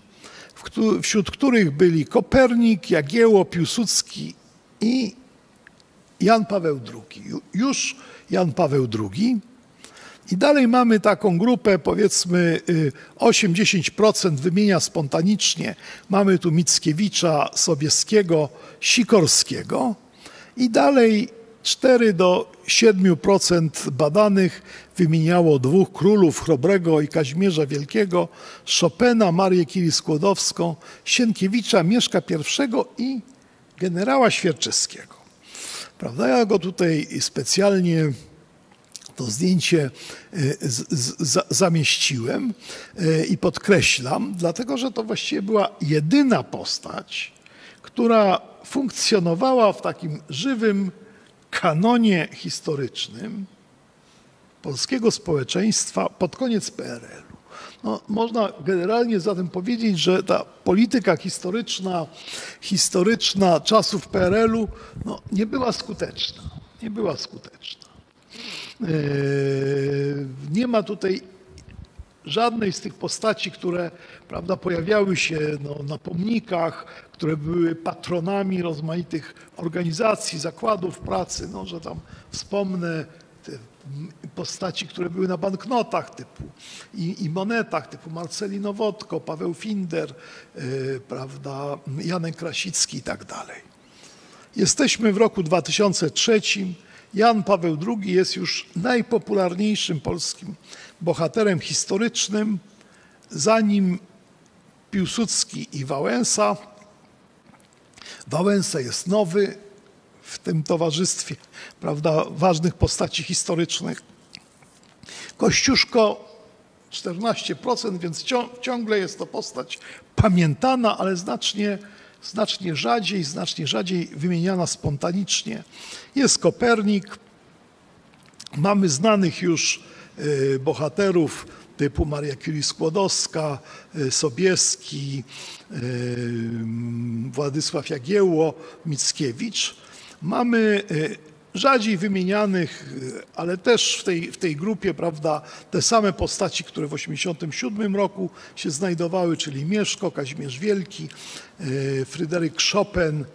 wśród których byli Kopernik, Jagiełło, Piłsudski i Jan Paweł drugi. Już Jan Paweł drugi. I dalej mamy taką grupę, powiedzmy osiem do dziesięciu procent wymienia spontanicznie. Mamy tu Mickiewicza, Sobieskiego, Sikorskiego. I dalej cztery do siedmiu procent badanych wymieniało dwóch królów, Chrobrego i Kazimierza Wielkiego, Chopina, Marię Curie-Skłodowską, Sienkiewicza, Mieszka I i generała Świerczewskiego. Prawda? Ja go tutaj specjalnie to zdjęcie z, z, zamieściłem i podkreślam, dlatego że to właściwie była jedyna postać, która funkcjonowała w takim żywym kanonie historycznym polskiego społeczeństwa pod koniec P R L u. No, można generalnie zatem powiedzieć, że ta polityka historyczna, historyczna czasów P R L u no, nie była skuteczna. Nie była skuteczna. Nie ma tutaj żadnej z tych postaci, które, prawda, pojawiały się no, na pomnikach, które były patronami rozmaitych organizacji, zakładów pracy, no, że tam wspomnę te postaci, które były na banknotach typu i, i monetach typu Marcelino Wodko, Paweł Finder, yy, prawda, Janek Krasicki i tak dalej. Jesteśmy w roku dwa tysiące trzecim. Jan Paweł drugi jest już najpopularniejszym polskim bohaterem historycznym, zanim Piłsudski i Wałęsa. Wałęsa jest nowy w tym towarzystwie, prawda, ważnych postaci historycznych. Kościuszko czternaście procent, więc ciągle jest to postać pamiętana, ale znacznie Znacznie rzadziej, znacznie rzadziej wymieniana spontanicznie. Jest Kopernik, mamy znanych już bohaterów typu Maria Curie-Skłodowska, Sobieski, Władysław Jagiełło, Mickiewicz. Mamy rzadziej wymienianych, ale też w tej, w tej grupie, prawda, te same postaci, które w tysiąc dziewięćset osiemdziesiątym siódmym roku się znajdowały, czyli Mieszko, Kazimierz Wielki, Fryderyk Chopin,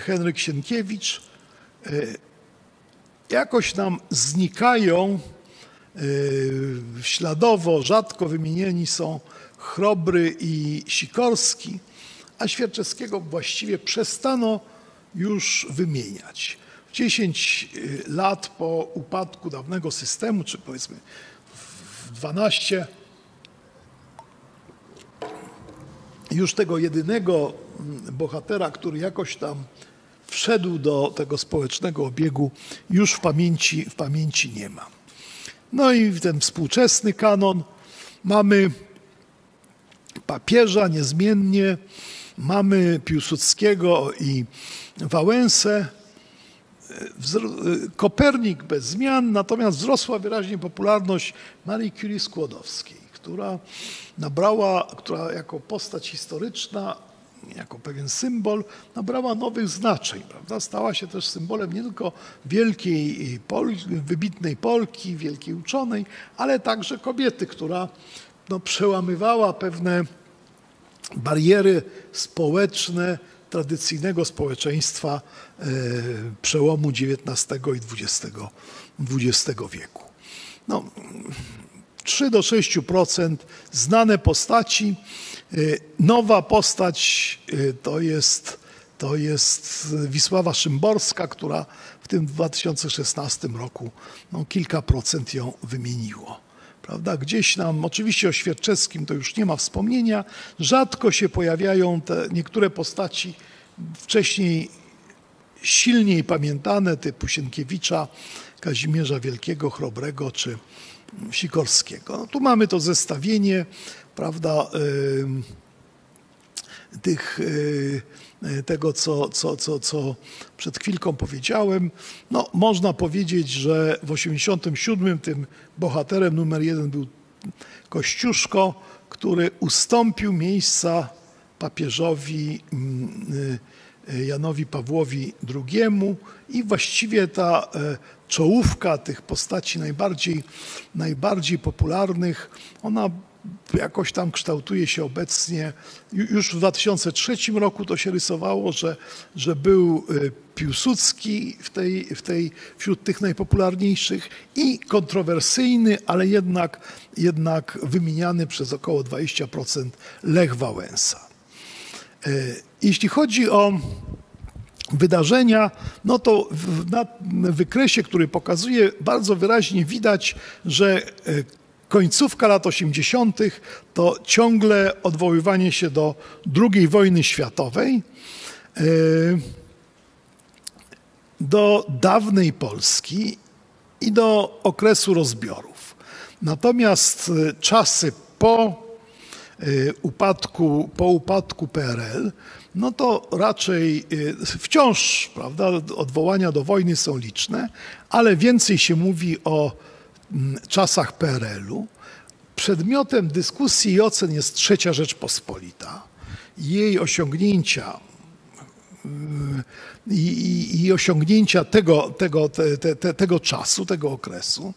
Henryk Sienkiewicz. Jakoś nam znikają śladowo, rzadko wymienieni są Chrobry i Sikorski, a Świerczewskiego właściwie przestano już wymieniać. dziesięć lat po upadku dawnego systemu, czy powiedzmy w dwanaście, już tego jedynego bohatera, który jakoś tam wszedł do tego społecznego obiegu, już w pamięci, w pamięci nie ma. No i ten współczesny kanon. Mamy papieża niezmiennie, mamy Piłsudskiego i Wałęsę. Kopernik bez zmian, natomiast wzrosła wyraźnie popularność Marii Curie-Skłodowskiej, która nabrała, która jako postać historyczna, jako pewien symbol, nabrała nowych znaczeń, prawda? Stała się też symbolem nie tylko wielkiej Polki, wybitnej Polki, wielkiej uczonej, ale także kobiety, która no, przełamywała pewne bariery społeczne tradycyjnego społeczeństwa przełomu dziewiętnastego i dwudziestego wieku. No, trzy do sześciu procent znane postaci. Nowa postać to jest, to jest Wisława Szymborska, która w tym dwa tysiące szesnastym roku no, kilka procent ją wymieniło. Prawda? Gdzieś nam, oczywiście o Świerczewskim to już nie ma wspomnienia, rzadko się pojawiają te niektóre postaci wcześniej silniej pamiętane, typu Sienkiewicza, Kazimierza Wielkiego, Chrobrego czy Sikorskiego. No, tu mamy to zestawienie, prawda, yy, tych, yy, tego, co, co, co, co przed chwilką powiedziałem. No, można powiedzieć, że w osiemdziesiątym siódmym tym bohaterem numer jeden był Kościuszko, który ustąpił miejsca papieżowi yy, Janowi Pawłowi drugiemu i właściwie ta czołówka tych postaci najbardziej, najbardziej popularnych, ona jakoś tam kształtuje się obecnie. Już w dwa tysiące trzecim roku to się rysowało, że, że był Piłsudski w tej, w tej, wśród tych najpopularniejszych i kontrowersyjny, ale jednak, jednak wymieniany przez około dwadzieścia procent Lech Wałęsa. Jeśli chodzi o wydarzenia, no to w, na wykresie, który pokazuje, bardzo wyraźnie widać, że końcówka lat osiemdziesiątych to ciągle odwoływanie się do drugiej wojny światowej, do dawnej Polski i do okresu rozbiorów. Natomiast czasy po upadku, po upadku P R L, no to raczej wciąż, prawda, odwołania do wojny są liczne, ale więcej się mówi o czasach P R L-u. Przedmiotem dyskusji i ocen jest Trzecia Rzeczpospolita, jej osiągnięcia i, i, i osiągnięcia tego, tego, te, te, te, tego czasu, tego okresu.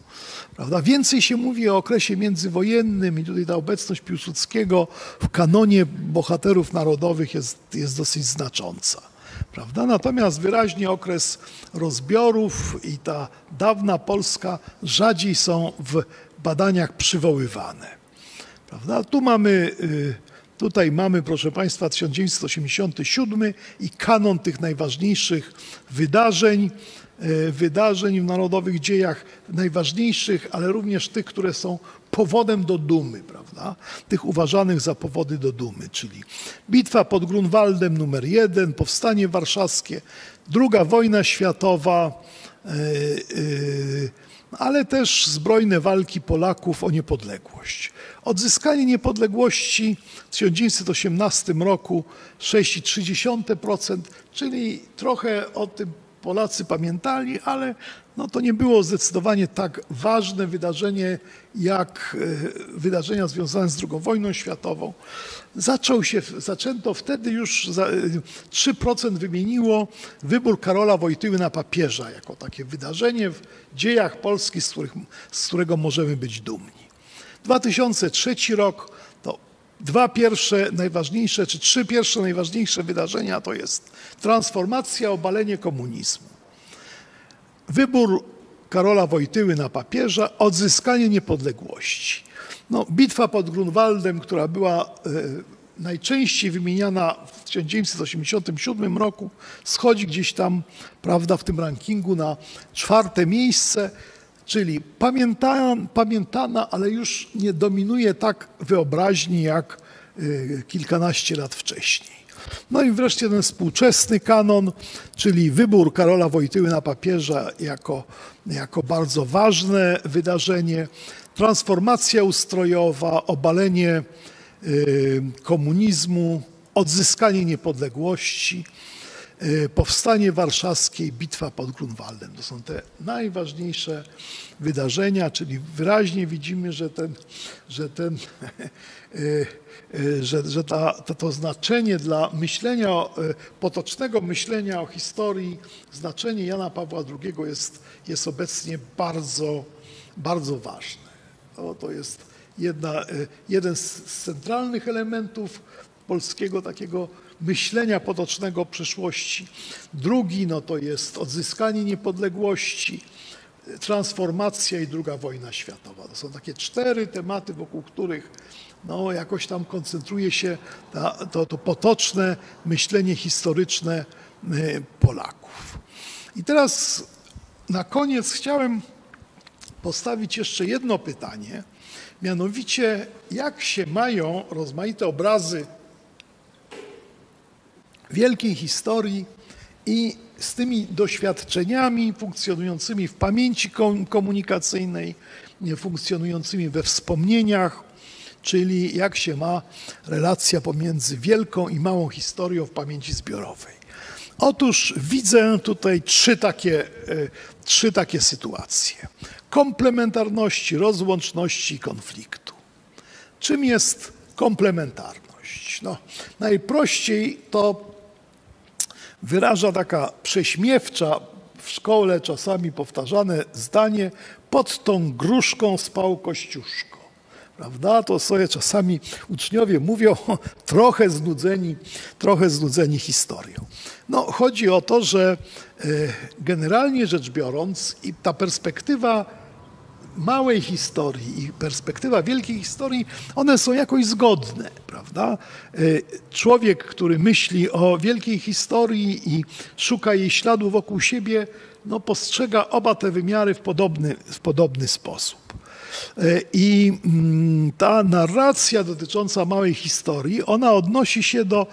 Prawda? Więcej się mówi o okresie międzywojennym i tutaj ta obecność Piłsudskiego w kanonie bohaterów narodowych jest, jest dosyć znacząca. Prawda? Natomiast wyraźnie okres rozbiorów i ta dawna Polska rzadziej są w badaniach przywoływane. Prawda? Tu mamy, tutaj mamy, proszę Państwa, tysiąc dziewięćset osiemdziesiąty siódmy i kanon tych najważniejszych wydarzeń, wydarzeń w narodowych dziejach, najważniejszych, ale również tych, które są powodem do dumy, prawda? Tych uważanych za powody do dumy, czyli bitwa pod Grunwaldem numer jeden, powstanie warszawskie, druga wojna światowa, ale też zbrojne walki Polaków o niepodległość. Odzyskanie niepodległości w tysiąc dziewięćset osiemnastym roku sześć przecinek trzy procent, czyli trochę o tym Polacy pamiętali, ale no to nie było zdecydowanie tak ważne wydarzenie, jak wydarzenia związane z drugą wojną światową. Zaczął się, zaczęto wtedy już trzy procent wymieniło wybór Karola Wojtyły na papieża jako takie wydarzenie w dziejach Polski, z, których, z którego możemy być dumni. dwa tysiące trzeci rok to dwa pierwsze najważniejsze, czy trzy pierwsze najważniejsze wydarzenia to jest transformacja, obalenie komunizmu. Wybór Karola Wojtyły na papieża, odzyskanie niepodległości. No, bitwa pod Grunwaldem, która była y, najczęściej wymieniana w tysiąc dziewięćset osiemdziesiątym siódmym roku, schodzi gdzieś tam, prawda, w tym rankingu na czwarte miejsce, czyli pamięta, pamiętana, ale już nie dominuje tak wyobraźni jak y, kilkanaście lat wcześniej. No i wreszcie ten współczesny kanon, czyli wybór Karola Wojtyły na papieża jako, jako bardzo ważne wydarzenie, transformacja ustrojowa, obalenie y, komunizmu, odzyskanie niepodległości, y, powstanie warszawskie i bitwa pod Grunwaldem. To są te najważniejsze wydarzenia, czyli wyraźnie widzimy, że ten, że ten y, że, że ta, to, to znaczenie dla myślenia, potocznego myślenia o historii, znaczenie Jana Pawła drugiego jest, jest obecnie bardzo, bardzo ważne. To, to jest jedna, jeden z centralnych elementów polskiego takiego myślenia potocznego o przyszłości. Drugi no, to jest odzyskanie niepodległości, transformacja i druga wojna światowa. To są takie cztery tematy, wokół których no, jakoś tam koncentruje się ta, to, to potoczne myślenie historyczne Polaków. I teraz na koniec chciałem postawić jeszcze jedno pytanie, mianowicie jak się mają rozmaite obrazy wielkiej historii i z tymi doświadczeniami funkcjonującymi w pamięci komunikacyjnej, funkcjonującymi we wspomnieniach, czyli jak się ma relacja pomiędzy wielką i małą historią w pamięci zbiorowej. Otóż widzę tutaj trzy takie, trzy takie sytuacje. Komplementarności, rozłączności i konfliktu. Czym jest komplementarność? No, najprościej to wyraża taka prześmiewcza, w szkole czasami powtarzane zdanie: pod tą gruszką spał Kościuszko. Prawda? To sobie czasami uczniowie mówią, trochę znudzeni, trochę znudzeni historią. No, chodzi o to, że generalnie rzecz biorąc i ta perspektywa małej historii i perspektywa wielkiej historii, one są jakoś zgodne, prawda? Człowiek, który myśli o wielkiej historii i szuka jej śladu wokół siebie, no, postrzega oba te wymiary w podobny, w podobny sposób. I ta narracja dotycząca małej historii, ona odnosi się do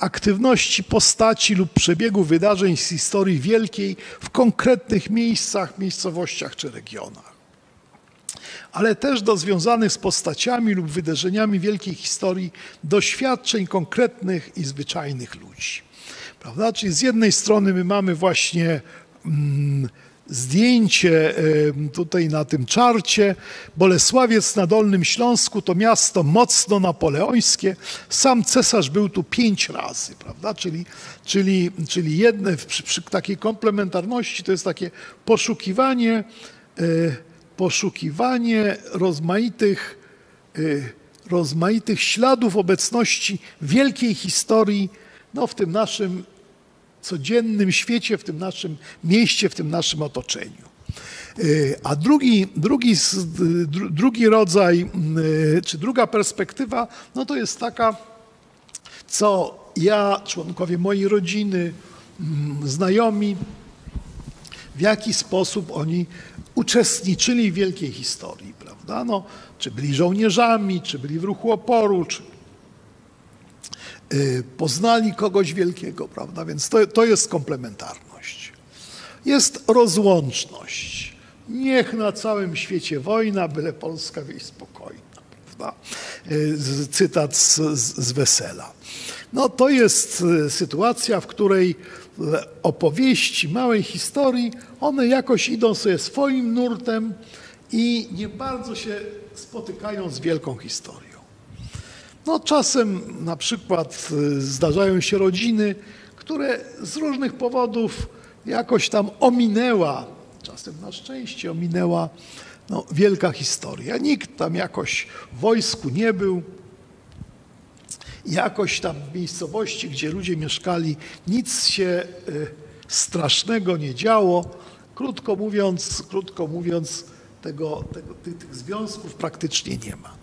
aktywności postaci lub przebiegu wydarzeń z historii wielkiej w konkretnych miejscach, miejscowościach czy regionach. Ale też do związanych z postaciami lub wydarzeniami wielkiej historii doświadczeń konkretnych i zwyczajnych ludzi. Prawda? Czyli z jednej strony my mamy właśnie mm, zdjęcie tutaj na tym czarcie. Bolesławiec na Dolnym Śląsku to miasto mocno napoleońskie. Sam cesarz był tu pięć razy, prawda? Czyli, czyli, czyli jedne, przy, przy takiej komplementarności to jest takie poszukiwanie, poszukiwanie rozmaitych, rozmaitych śladów obecności wielkiej historii, no, w tym naszym codziennym świecie, w tym naszym mieście, w tym naszym otoczeniu. A drugi, drugi, drugi rodzaj, czy druga perspektywa, no to jest taka, co ja, członkowie mojej rodziny, znajomi, w jaki sposób oni uczestniczyli w wielkiej historii, prawda? No, czy byli żołnierzami, czy byli w ruchu oporu, czy poznali kogoś wielkiego, prawda? Więc to, to jest komplementarność. Jest rozłączność. Niech na całym świecie wojna, byle Polska wieś spokojna, prawda? Cytat z, z Wesela. No to jest sytuacja, w której opowieści małej historii, one jakoś idą sobie swoim nurtem i nie bardzo się spotykają z wielką historią. No czasem na przykład zdarzają się rodziny, które z różnych powodów jakoś tam ominęła, czasem na szczęście ominęła, no, wielka historia. Nikt tam jakoś w wojsku nie był, jakoś tam w miejscowości, gdzie ludzie mieszkali, nic się strasznego nie działo. Krótko mówiąc, krótko mówiąc, Tego, tego, tych, tych związków praktycznie nie ma.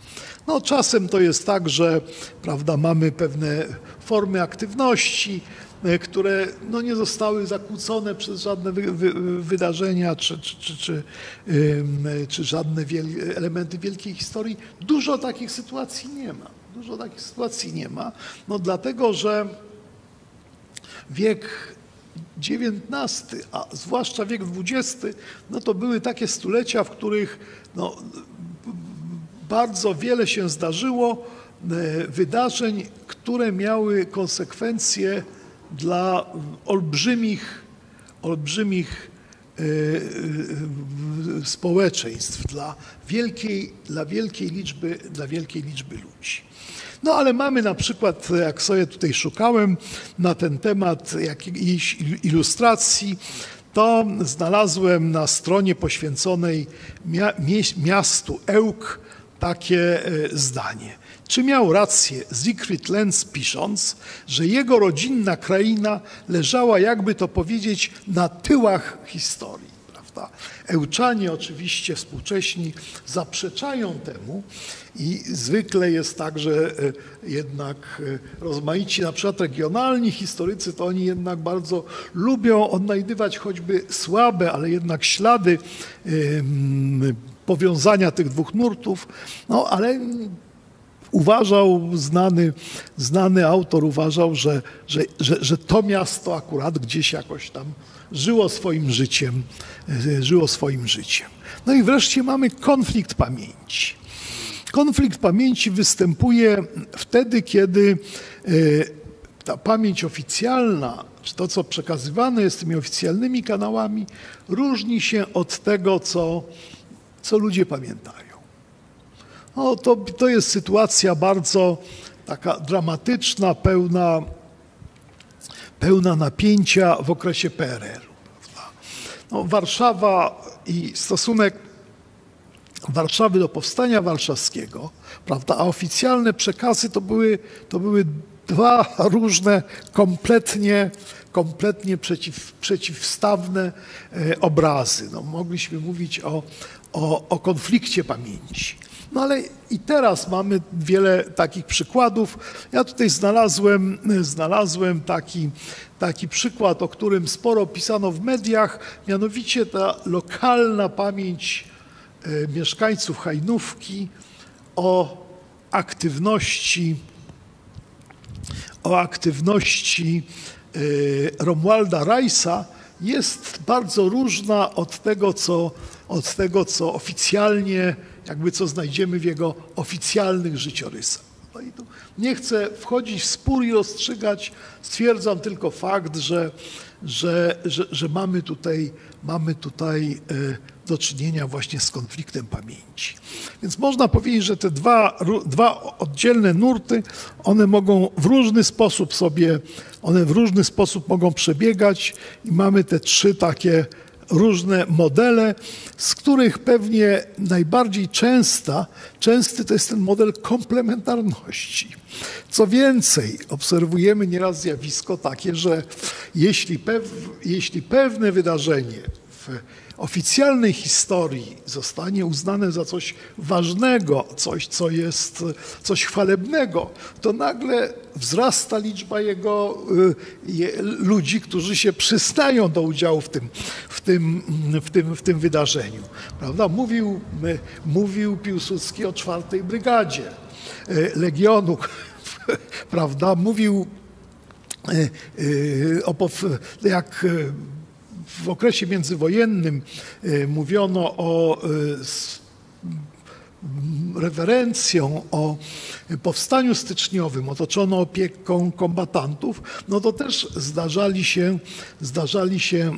No, czasem to jest tak, że, prawda, mamy pewne formy aktywności, które no, nie zostały zakłócone przez żadne wy, wy, wydarzenia czy, czy, czy, czy, ym, czy żadne wiel, elementy wielkiej historii. Dużo takich sytuacji nie ma. Dużo takich sytuacji nie ma, no, dlatego że wiek dziewiętnasty, a zwłaszcza wiek dwudziesty, no to były takie stulecia, w których no, bardzo wiele się zdarzyło wydarzeń, które miały konsekwencje dla olbrzymich, olbrzymich społeczeństw, dla wielkiej, dla wielkiej liczby, dla wielkiej liczby ludzi. No ale mamy na przykład, jak sobie tutaj szukałem na ten temat jakiejś ilustracji, to znalazłem na stronie poświęconej miastu Ełk takie zdanie. Czy miał rację Siegfried Lenz, pisząc, że jego rodzinna kraina leżała, jakby to powiedzieć, na tyłach historii? Ełczanie oczywiście współcześni zaprzeczają temu i zwykle jest tak, że jednak rozmaici, na przykład regionalni historycy, to oni jednak bardzo lubią odnajdywać choćby słabe, ale jednak ślady powiązania tych dwóch nurtów, no ale uważał, znany, znany autor uważał, że, że, że, że to miasto akurat gdzieś jakoś tam żyło swoim życiem, żyło swoim życiem. No i wreszcie mamy konflikt pamięci. Konflikt pamięci występuje wtedy, kiedy ta pamięć oficjalna, czy to, co przekazywane jest tymi oficjalnymi kanałami, różni się od tego, co, co ludzie pamiętają. No, to, to jest sytuacja bardzo taka dramatyczna, pełna pełna napięcia w okresie P R L-u. No, Warszawa i stosunek Warszawy do Powstania Warszawskiego, prawda, a oficjalne przekazy to były, to były dwa różne, kompletnie, kompletnie przeciw, przeciwstawne obrazy. No, mogliśmy mówić o, o, o konflikcie pamięci. No ale i teraz mamy wiele takich przykładów. Ja tutaj znalazłem, znalazłem taki, taki przykład, o którym sporo pisano w mediach, mianowicie ta lokalna pamięć mieszkańców Hajnówki o aktywności, o aktywności Romualda Rajsa jest bardzo różna od tego, co, od tego, co oficjalnie, jakby co znajdziemy w jego oficjalnych życiorysach. No i tu nie chcę wchodzić w spór i rozstrzygać, stwierdzam tylko fakt, że, że, że, że mamy tutaj, mamy tutaj do czynienia właśnie z konfliktem pamięci. Więc można powiedzieć, że te dwa, dwa oddzielne nurty, one mogą w różny sposób sobie, one w różny sposób mogą przebiegać i mamy te trzy takie różne modele, z których pewnie najbardziej częsta, częsty to jest ten model komplementarności. Co więcej, obserwujemy nieraz zjawisko takie, że jeśli, pew, jeśli pewne wydarzenie w oficjalnej historii zostanie uznane za coś ważnego, coś, co jest coś chwalebnego, to nagle wzrasta liczba jego je, ludzi, którzy się przyznają do udziału w tym, w tym, w tym, w tym wydarzeniu. Prawda? Mówił, mówił Piłsudski o czwartej brygadzie Legionu, prawda? Mówił o, jak w okresie międzywojennym mówiono o z rewerencją, o powstaniu styczniowym, otoczono opieką kombatantów, no to też zdarzali się, zdarzali się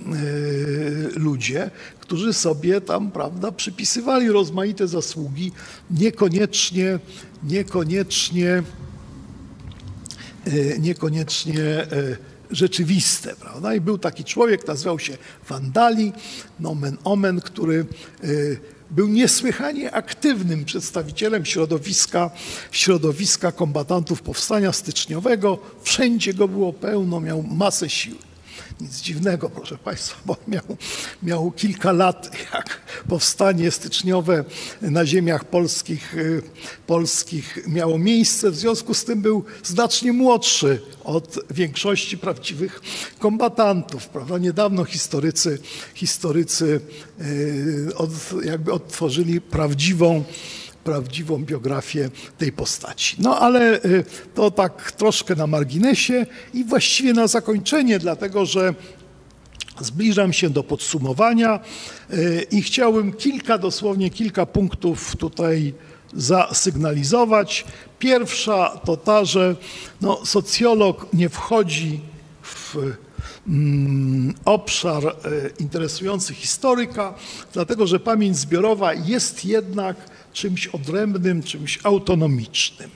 ludzie, którzy sobie tam, prawda, przypisywali rozmaite zasługi, niekoniecznie, niekoniecznie, niekoniecznie rzeczywiste, prawda? I był taki człowiek, nazywał się Wandali, nomen omen, który był niesłychanie aktywnym przedstawicielem środowiska, środowiska kombatantów powstania styczniowego. Wszędzie go było pełno, miał masę siły. Nic dziwnego, proszę Państwa, bo miał, miał kilka lat, jak powstanie styczniowe na ziemiach polskich, polskich miało miejsce. W związku z tym był znacznie młodszy od większości prawdziwych kombatantów. Prawda? Niedawno historycy, historycy od, jakby odtworzyli prawdziwą, prawdziwą biografię tej postaci. No ale to tak troszkę na marginesie i właściwie na zakończenie, dlatego że zbliżam się do podsumowania i chciałbym kilka, dosłownie kilka punktów tutaj zasygnalizować. Pierwsza to ta, że no, socjolog nie wchodzi w obszar interesujący historyka, dlatego że pamięć zbiorowa jest jednak czymś odrębnym, czymś autonomicznym.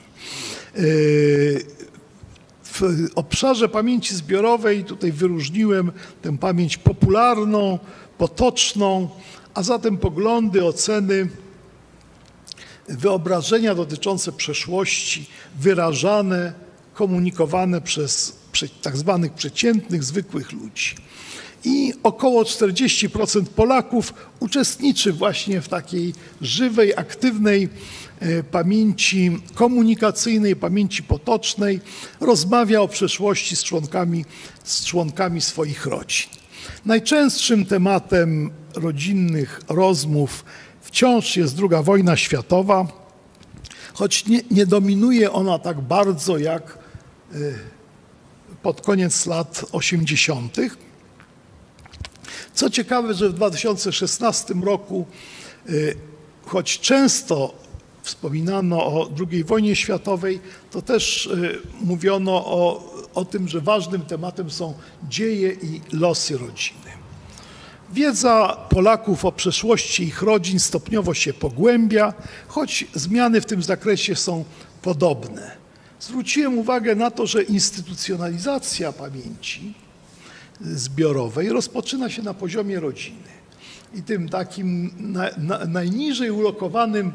W obszarze pamięci zbiorowej tutaj wyróżniłem tę pamięć popularną, potoczną, a zatem poglądy, oceny, wyobrażenia dotyczące przeszłości wyrażane, komunikowane przez tak zwanych przeciętnych, zwykłych ludzi. I około czterdzieści procent Polaków uczestniczy właśnie w takiej żywej, aktywnej pamięci komunikacyjnej, pamięci potocznej, rozmawia o przeszłości z członkami, z członkami swoich rodzin. Najczęstszym tematem rodzinnych rozmów wciąż jest druga wojna światowa, choć nie, nie dominuje ona tak bardzo jak pod koniec lat osiemdziesiątych. Co ciekawe, że w dwa tysiące szesnastym roku, choć często wspominano o drugiej wojnie światowej, to też mówiono o, o tym, że ważnym tematem są dzieje i losy rodziny. Wiedza Polaków o przeszłości ich rodzin stopniowo się pogłębia, choć zmiany w tym zakresie są podobne. Zwróciłem uwagę na to, że instytucjonalizacja pamięci zbiorowej rozpoczyna się na poziomie rodziny. i tym takim na, na, najniżej ulokowanym,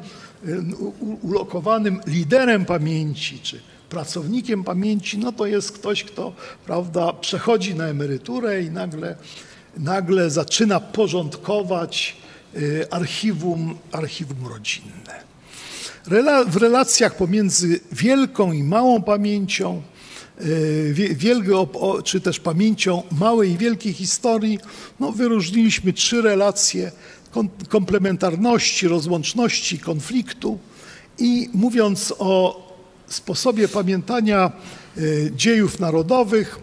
u, ulokowanym liderem pamięci, czy pracownikiem pamięci, no to jest ktoś, kto, prawda, przechodzi na emeryturę i nagle, nagle zaczyna porządkować archiwum, archiwum rodzinne. Rela, w relacjach pomiędzy wielką i małą pamięcią, Wielgo, czy też pamięcią małej i wielkiej historii, no, wyróżniliśmy trzy relacje komplementarności, rozłączności, konfliktu i mówiąc o sposobie pamiętania dziejów narodowych,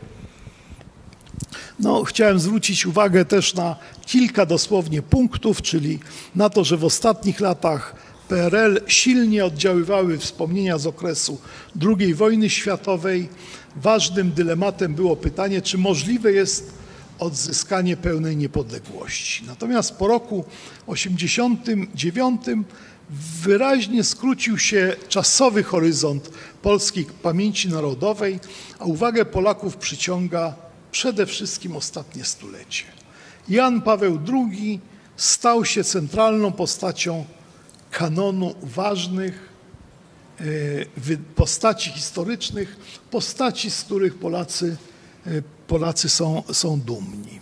no, chciałem zwrócić uwagę też na kilka dosłownie punktów, czyli na to, że w ostatnich latach P R L silnie oddziaływały wspomnienia z okresu drugiej wojny światowej. Ważnym dylematem było pytanie, czy możliwe jest odzyskanie pełnej niepodległości. Natomiast po roku tysiąc dziewięćset osiemdziesiątym dziewiątym wyraźnie skrócił się czasowy horyzont polskiej pamięci narodowej, a uwagę Polaków przyciąga przede wszystkim ostatnie stulecie. Jan Paweł drugi stał się centralną postacią kanonu ważnych postaci historycznych, postaci, z których Polacy, Polacy są, są dumni.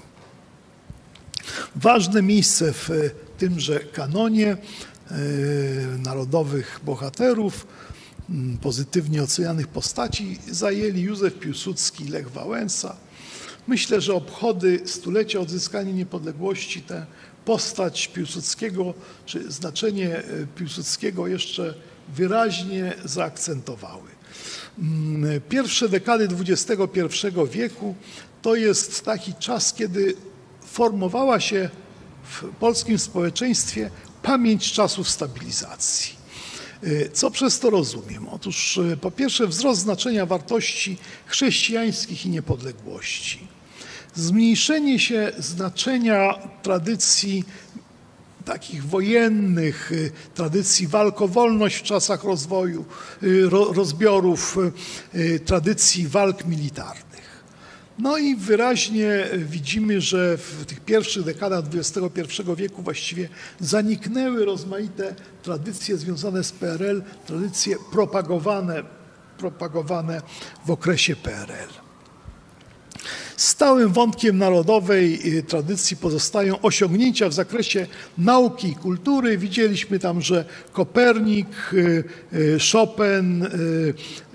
Ważne miejsce w tymże kanonie narodowych bohaterów, pozytywnie ocenianych postaci zajęli Józef Piłsudski i Lech Wałęsa. Myślę, że obchody stulecia odzyskania niepodległości te postać Piłsudskiego, czy znaczenie Piłsudskiego jeszcze wyraźnie zaakcentowały. Pierwsze dekady dwudziestego pierwszego wieku to jest taki czas, kiedy formowała się w polskim społeczeństwie pamięć czasów stabilizacji. Co przez to rozumiem? Otóż po pierwsze wzrost znaczenia wartości chrześcijańskich i niepodległości. Zmniejszenie się znaczenia tradycji takich wojennych, tradycji walk o wolność w czasach rozwoju, rozbiorów, tradycji walk militarnych. No i wyraźnie widzimy, że w tych pierwszych dekadach dwudziestego pierwszego wieku właściwie zaniknęły rozmaite tradycje związane z P R L, tradycje propagowane, propagowane w okresie P R L. Stałym wątkiem narodowej tradycji pozostają osiągnięcia w zakresie nauki i kultury. Widzieliśmy tam, że Kopernik, Chopin,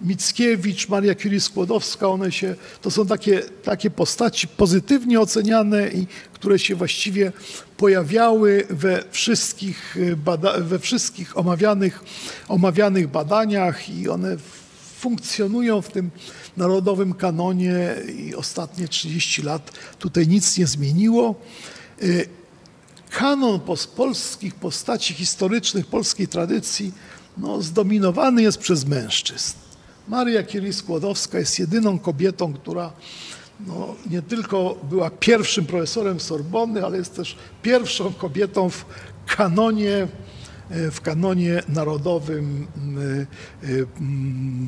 Mickiewicz, Maria Curie-Skłodowska, one się, to są takie, takie postaci pozytywnie oceniane i które się właściwie pojawiały we wszystkich, bada, we wszystkich omawianych, omawianych badaniach i one funkcjonują w tym narodowym kanonie i ostatnie trzydzieści lat tutaj nic nie zmieniło. Kanon polskich postaci historycznych, polskiej tradycji, no, zdominowany jest przez mężczyzn. Maria Curie-Skłodowska jest jedyną kobietą, która no, nie tylko była pierwszym profesorem Sorbony, ale jest też pierwszą kobietą w kanonie w kanonie narodowym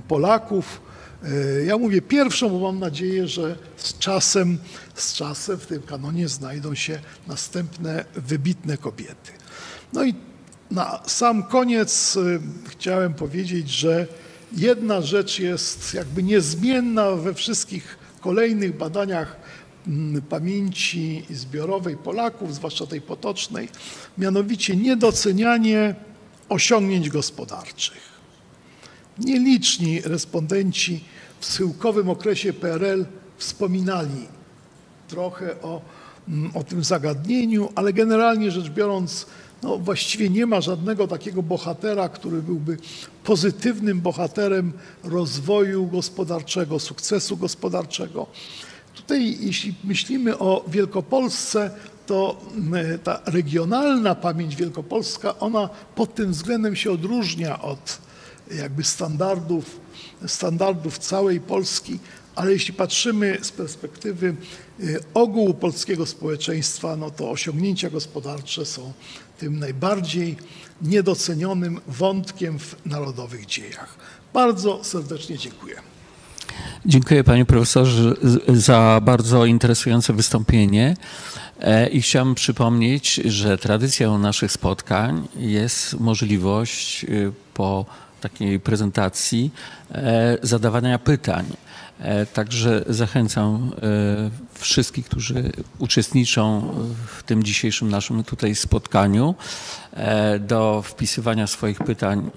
Polaków. Ja mówię pierwszą, bo mam nadzieję, że z czasem, z czasem w tym kanonie znajdą się następne wybitne kobiety. No i na sam koniec chciałem powiedzieć, że jedna rzecz jest jakby niezmienna we wszystkich kolejnych badaniach pamięci zbiorowej Polaków, zwłaszcza tej potocznej, mianowicie niedocenianie osiągnięć gospodarczych. Nieliczni respondenci w schyłkowym okresie P R L wspominali trochę o, o tym zagadnieniu, ale generalnie rzecz biorąc, no właściwie nie ma żadnego takiego bohatera, który byłby pozytywnym bohaterem rozwoju gospodarczego, sukcesu gospodarczego. Tutaj, jeśli myślimy o Wielkopolsce, to ta regionalna pamięć wielkopolska, ona pod tym względem się odróżnia od jakby standardów, standardów całej Polski, ale jeśli patrzymy z perspektywy ogółu polskiego społeczeństwa, no to osiągnięcia gospodarcze są tym najbardziej niedocenionym wątkiem w narodowych dziejach. Bardzo serdecznie dziękuję. Dziękuję panie profesorze za bardzo interesujące wystąpienie. I chciałem przypomnieć, że tradycją naszych spotkań jest możliwość po takiej prezentacji zadawania pytań. Także zachęcam wszystkich, którzy uczestniczą w tym dzisiejszym naszym tutaj spotkaniu do wpisywania swoich pytań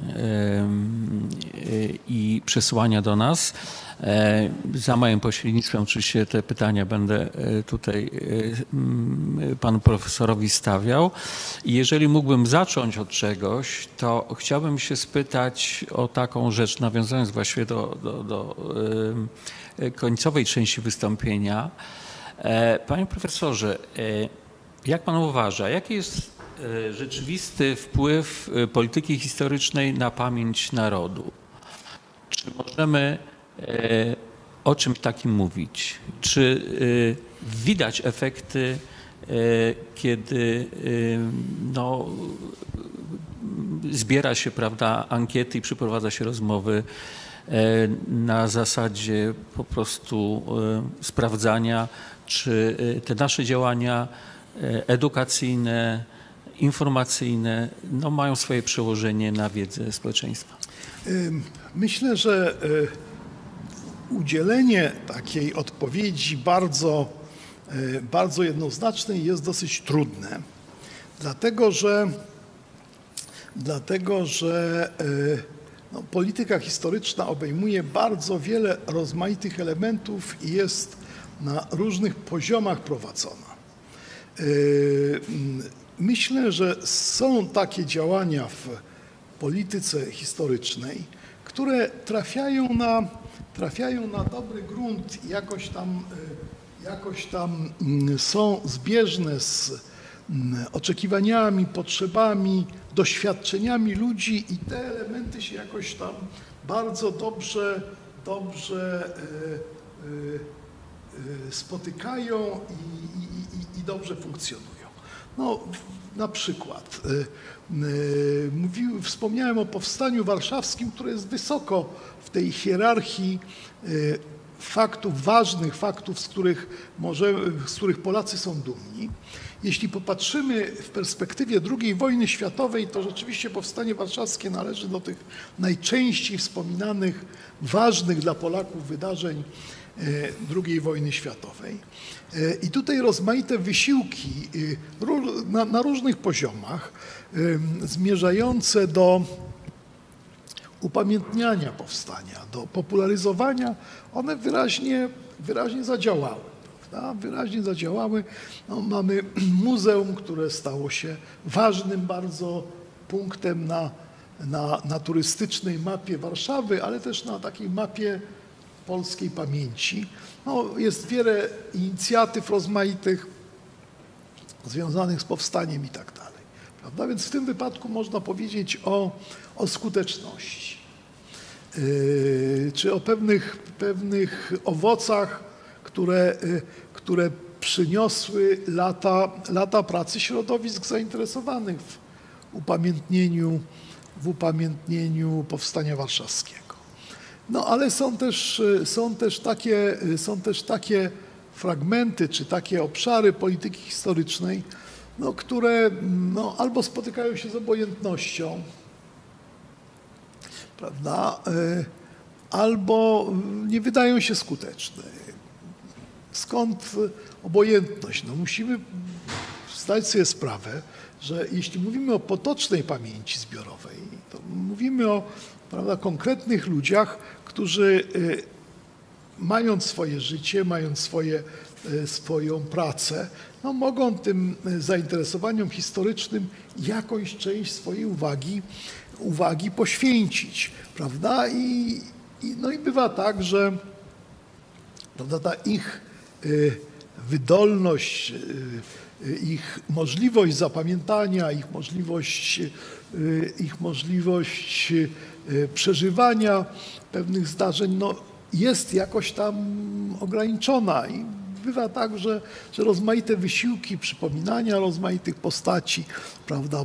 i przesyłania do nas. Za moim pośrednictwem oczywiście te pytania będę tutaj panu profesorowi stawiał. I jeżeli mógłbym zacząć od czegoś, to chciałbym się spytać o taką rzecz, nawiązując właściwie do, do, do końcowej części wystąpienia. Panie profesorze, jak pan uważa, jaki jest rzeczywisty wpływ polityki historycznej na pamięć narodu? Czy możemy o czymś takim mówić? Czy widać efekty, kiedy no, zbiera się, prawda, ankiety i przeprowadza się rozmowy na zasadzie po prostu sprawdzania, czy te nasze działania edukacyjne, informacyjne no, mają swoje przełożenie na wiedzę społeczeństwa? Myślę, że udzielenie takiej odpowiedzi bardzo, bardzo jednoznacznej jest dosyć trudne, dlatego że, dlatego, że no, polityka historyczna obejmuje bardzo wiele rozmaitych elementów i jest na różnych poziomach prowadzona. Myślę, że są takie działania w polityce historycznej, które trafiają na, trafiają na dobry grunt, jakoś tam, jakoś tam są zbieżne z oczekiwaniami, potrzebami, doświadczeniami ludzi i te elementy się jakoś tam bardzo dobrze, dobrze spotykają i, i, i dobrze funkcjonują. No, na przykład mówiłem, wspomniałem o Powstaniu Warszawskim, które jest wysoko w tej hierarchii faktów, ważnych faktów, z których, możemy, z których Polacy są dumni. Jeśli popatrzymy w perspektywie drugiej wojny światowej, to rzeczywiście Powstanie Warszawskie należy do tych najczęściej wspominanych, ważnych dla Polaków wydarzeń drugiej wojny światowej. I tutaj rozmaite wysiłki na, na różnych poziomach zmierzające do upamiętniania powstania, do popularyzowania, one wyraźnie, wyraźnie zadziałały. Prawda? Wyraźnie zadziałały. No, mamy muzeum, które stało się ważnym bardzo punktem na, na, na turystycznej mapie Warszawy, ale też na takiej mapie polskiej pamięci. No, jest wiele inicjatyw rozmaitych związanych z powstaniem i tak dalej. Prawda? Więc w tym wypadku można powiedzieć o, o skuteczności, yy, czy o pewnych, pewnych owocach, które, yy, które przyniosły lata, lata pracy środowisk zainteresowanych w upamiętnieniu, w upamiętnieniu Powstania Warszawskiego. No ale są też, są, też takie, są też takie fragmenty, czy takie obszary polityki historycznej, no, które no, albo spotykają się z obojętnością, prawda, albo nie wydają się skuteczne. Skąd obojętność? No, musimy zdać sobie sprawę, że jeśli mówimy o potocznej pamięci zbiorowej, to mówimy o, prawda, konkretnych ludziach, którzy y, mając swoje życie, mając swoje, y, swoją pracę, no, mogą tym zainteresowaniom historycznym jakąś część swojej uwagi, uwagi poświęcić. Prawda? I, i, no i bywa tak, że, prawda, ta ich y, wydolność, y, ich możliwość zapamiętania, ich możliwość, y, ich możliwość y, przeżywania pewnych zdarzeń no, jest jakoś tam ograniczona i bywa tak, że, że rozmaite wysiłki przypominania rozmaitych postaci, prawda,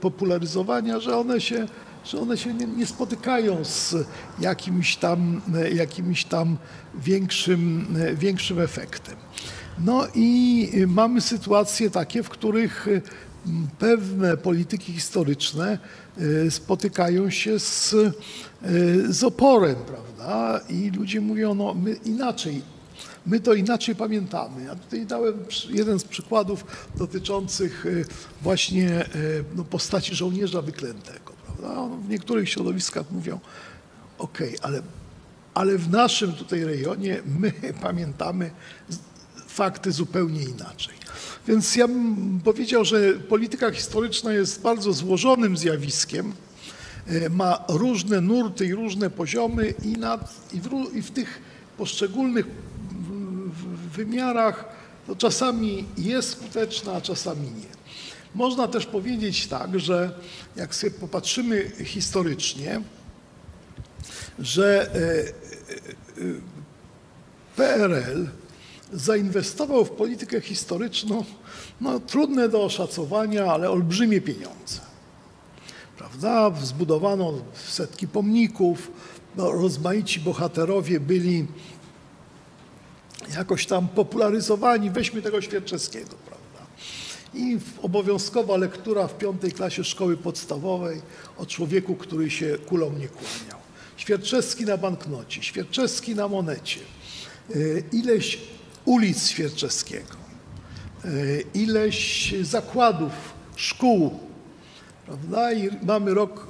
popularyzowania, że one się, że one się nie, nie spotykają z jakimś tam, jakimś tam większym, większym efektem. No i mamy sytuacje takie, w których pewne polityki historyczne spotykają się z, z oporem, prawda? I ludzie mówią, no my inaczej, my to inaczej pamiętamy. Ja tutaj dałem jeden z przykładów dotyczących właśnie no, postaci żołnierza wyklętego, prawda? W niektórych środowiskach mówią, okej, okay, ale, ale w naszym tutaj rejonie my pamiętamy fakty zupełnie inaczej. Więc ja bym powiedział, że polityka historyczna jest bardzo złożonym zjawiskiem, ma różne nurty i różne poziomy i, nad, i, w, i w tych poszczególnych wymiarach to czasami jest skuteczna, a czasami nie. Można też powiedzieć tak, że jak sobie popatrzymy historycznie, że P R L zainwestował w politykę historyczną, no trudne do oszacowania, ale olbrzymie pieniądze, prawda? Zbudowano setki pomników, no, rozmaici bohaterowie byli jakoś tam popularyzowani, weźmy tego Świerczewskiego, prawda? I obowiązkowa lektura w piątej klasie szkoły podstawowej o człowieku, który się kulą nie kłaniał. Świerczewski na banknocie, Świerczewski na monecie, ileś ulic Świerczewskiego, ileś zakładów, szkół, prawda? I mamy rok,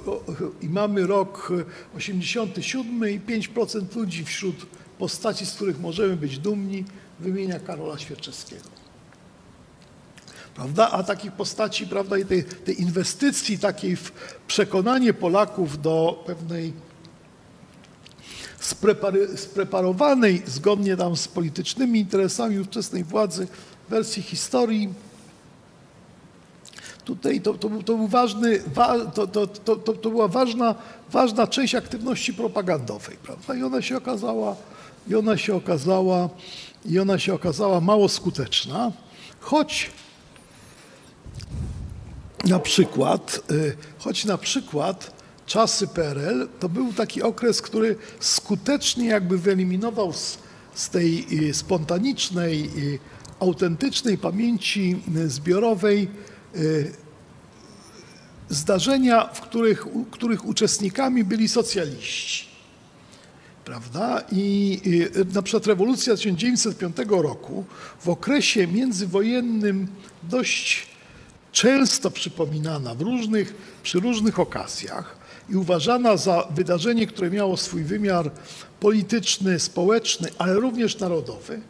i mamy rok osiemdziesiąty siódmy i pięć procent ludzi wśród postaci, z których możemy być dumni, wymienia Karola Świerczewskiego. Prawda? A takich postaci, prawda, i tej, tej inwestycji takiej w przekonanie Polaków do pewnej spreparowanej zgodnie tam z politycznymi interesami ówczesnej władzy wersji historii. Tutaj to, to, to, był ważny, to, to, to, to była ważna, ważna część aktywności propagandowej, prawda? I ona się okazała, i ona się okazała, i ona się okazała mało skuteczna, choć na przykład, choć na przykład czasy P R L to był taki okres, który skutecznie jakby wyeliminował z, z tej spontanicznej, autentycznej pamięci zbiorowej zdarzenia, w których, których uczestnikami byli socjaliści, prawda? I na przykład rewolucja tysiąc dziewięćset piątego roku w okresie międzywojennym dość często przypominana w różnych, przy różnych okazjach i uważana za wydarzenie, które miało swój wymiar polityczny, społeczny, ale również narodowy,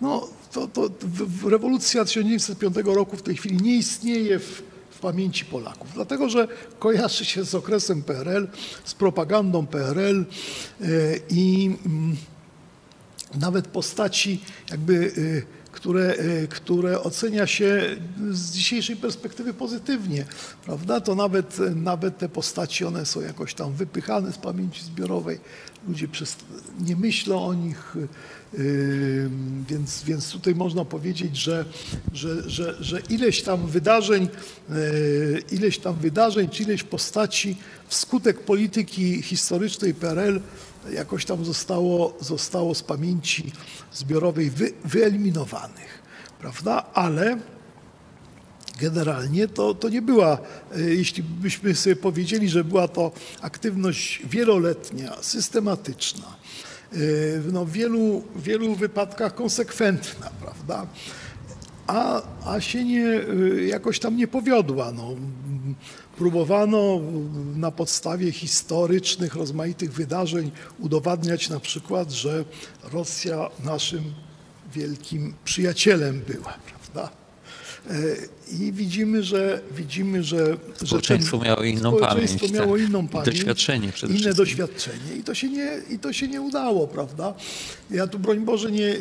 no to, to w, w rewolucja tysiąc dziewięćset piątego roku w tej chwili nie istnieje w, w pamięci Polaków, dlatego że kojarzy się z okresem P R L, z propagandą P R L yy, i yy, nawet postaci jakby yy, Które, które ocenia się z dzisiejszej perspektywy pozytywnie, prawda? To nawet, nawet te postaci, one są jakoś tam wypychane z pamięci zbiorowej, ludzie przez, nie myślą o nich, yy, więc, więc tutaj można powiedzieć, że, że, że, że ileś tam wydarzeń, yy, ileś tam wydarzeń, czy ileś postaci wskutek polityki historycznej P R L jakoś tam zostało, zostało z pamięci zbiorowej wy, wyeliminowanych, prawda? Ale generalnie to, to nie była, jeśli byśmy sobie powiedzieli, że była to aktywność wieloletnia, systematyczna, no w wielu, wielu wypadkach konsekwentna, prawda? A, a się nie, jakoś tam nie powiodła. No. Próbowano na podstawie historycznych, rozmaitych wydarzeń udowadniać na przykład, że Rosja naszym wielkim przyjacielem była, prawda? I widzimy, że... widzimy, że, że społeczeństwo ten, miało inną społeczeństwo pamięć. Miało tak. inną pamięć doświadczenie przede inne wszystkim. doświadczenie i to, się nie, i to się nie udało, prawda? Ja tu, broń Boże, nie,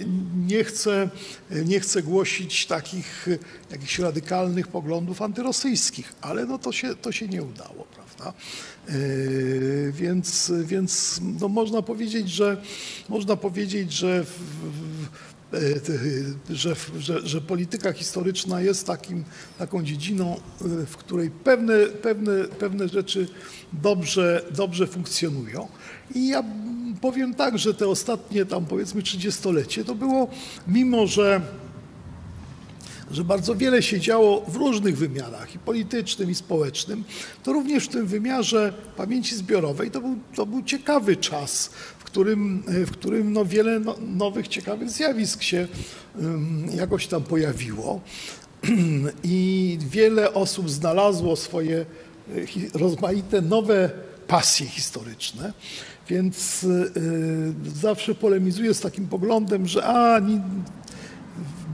nie, chcę, nie chcę głosić takich jakichś radykalnych poglądów antyrosyjskich, ale no to, się, to się nie udało, prawda? Yy, więc więc no można powiedzieć, że... Można powiedzieć, że w, w, Że, że, że polityka historyczna jest takim, taką dziedziną, w której pewne, pewne, pewne rzeczy dobrze, dobrze funkcjonują. I ja powiem tak, że te ostatnie tam powiedzmy trzydziestolecie to było, mimo że że bardzo wiele się działo w różnych wymiarach, i politycznym, i społecznym, to również w tym wymiarze pamięci zbiorowej to był, to był ciekawy czas, w którym, w którym no wiele no, nowych, ciekawych zjawisk się um, jakoś tam pojawiło i wiele osób znalazło swoje rozmaite nowe pasje historyczne. Więc yy, zawsze polemizuję z takim poglądem, że, a, ni,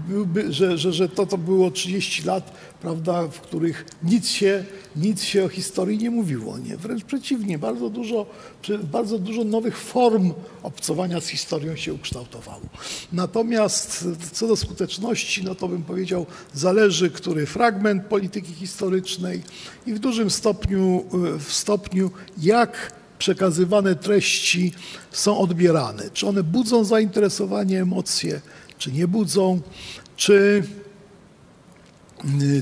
byłby, że, że, że to, to było trzydzieści lat, prawda, w których nic się, nic się o historii nie mówiło. Nie? Wręcz przeciwnie, bardzo dużo, bardzo dużo nowych form obcowania z historią się ukształtowało. Natomiast co do skuteczności, no to bym powiedział, zależy, który fragment polityki historycznej i w dużym stopniu, w stopniu jak przekazywane treści są odbierane. Czy one budzą zainteresowanie, emocje, czy nie budzą, czy,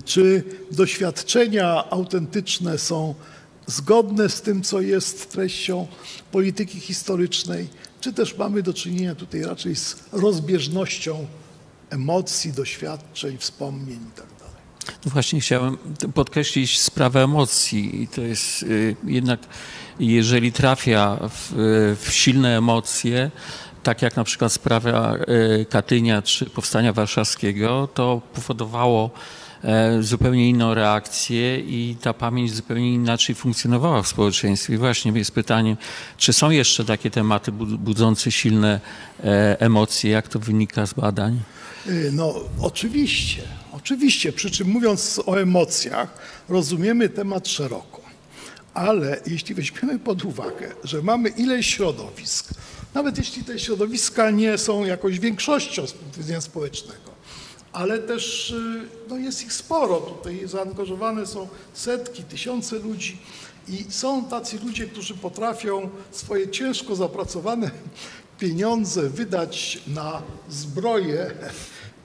czy doświadczenia autentyczne są zgodne z tym, co jest treścią polityki historycznej, czy też mamy do czynienia tutaj raczej z rozbieżnością emocji, doświadczeń, wspomnień itd. No właśnie chciałem podkreślić sprawę emocji i to jest jednak, jeżeli trafia w, w silne emocje, tak jak na przykład sprawa Katynia czy Powstania Warszawskiego, to powodowało zupełnie inną reakcję i ta pamięć zupełnie inaczej funkcjonowała w społeczeństwie. I właśnie jest pytanie, czy są jeszcze takie tematy budzące silne emocje, jak to wynika z badań? No oczywiście. Oczywiście, przy czym mówiąc o emocjach, rozumiemy temat szeroko, ale jeśli weźmiemy pod uwagę, że mamy ileś środowisk, nawet jeśli te środowiska nie są jakąś większością z punktu widzenia społecznego, ale też no jest ich sporo, tutaj zaangażowane są setki, tysiące ludzi i są tacy ludzie, którzy potrafią swoje ciężko zapracowane pieniądze wydać na zbroje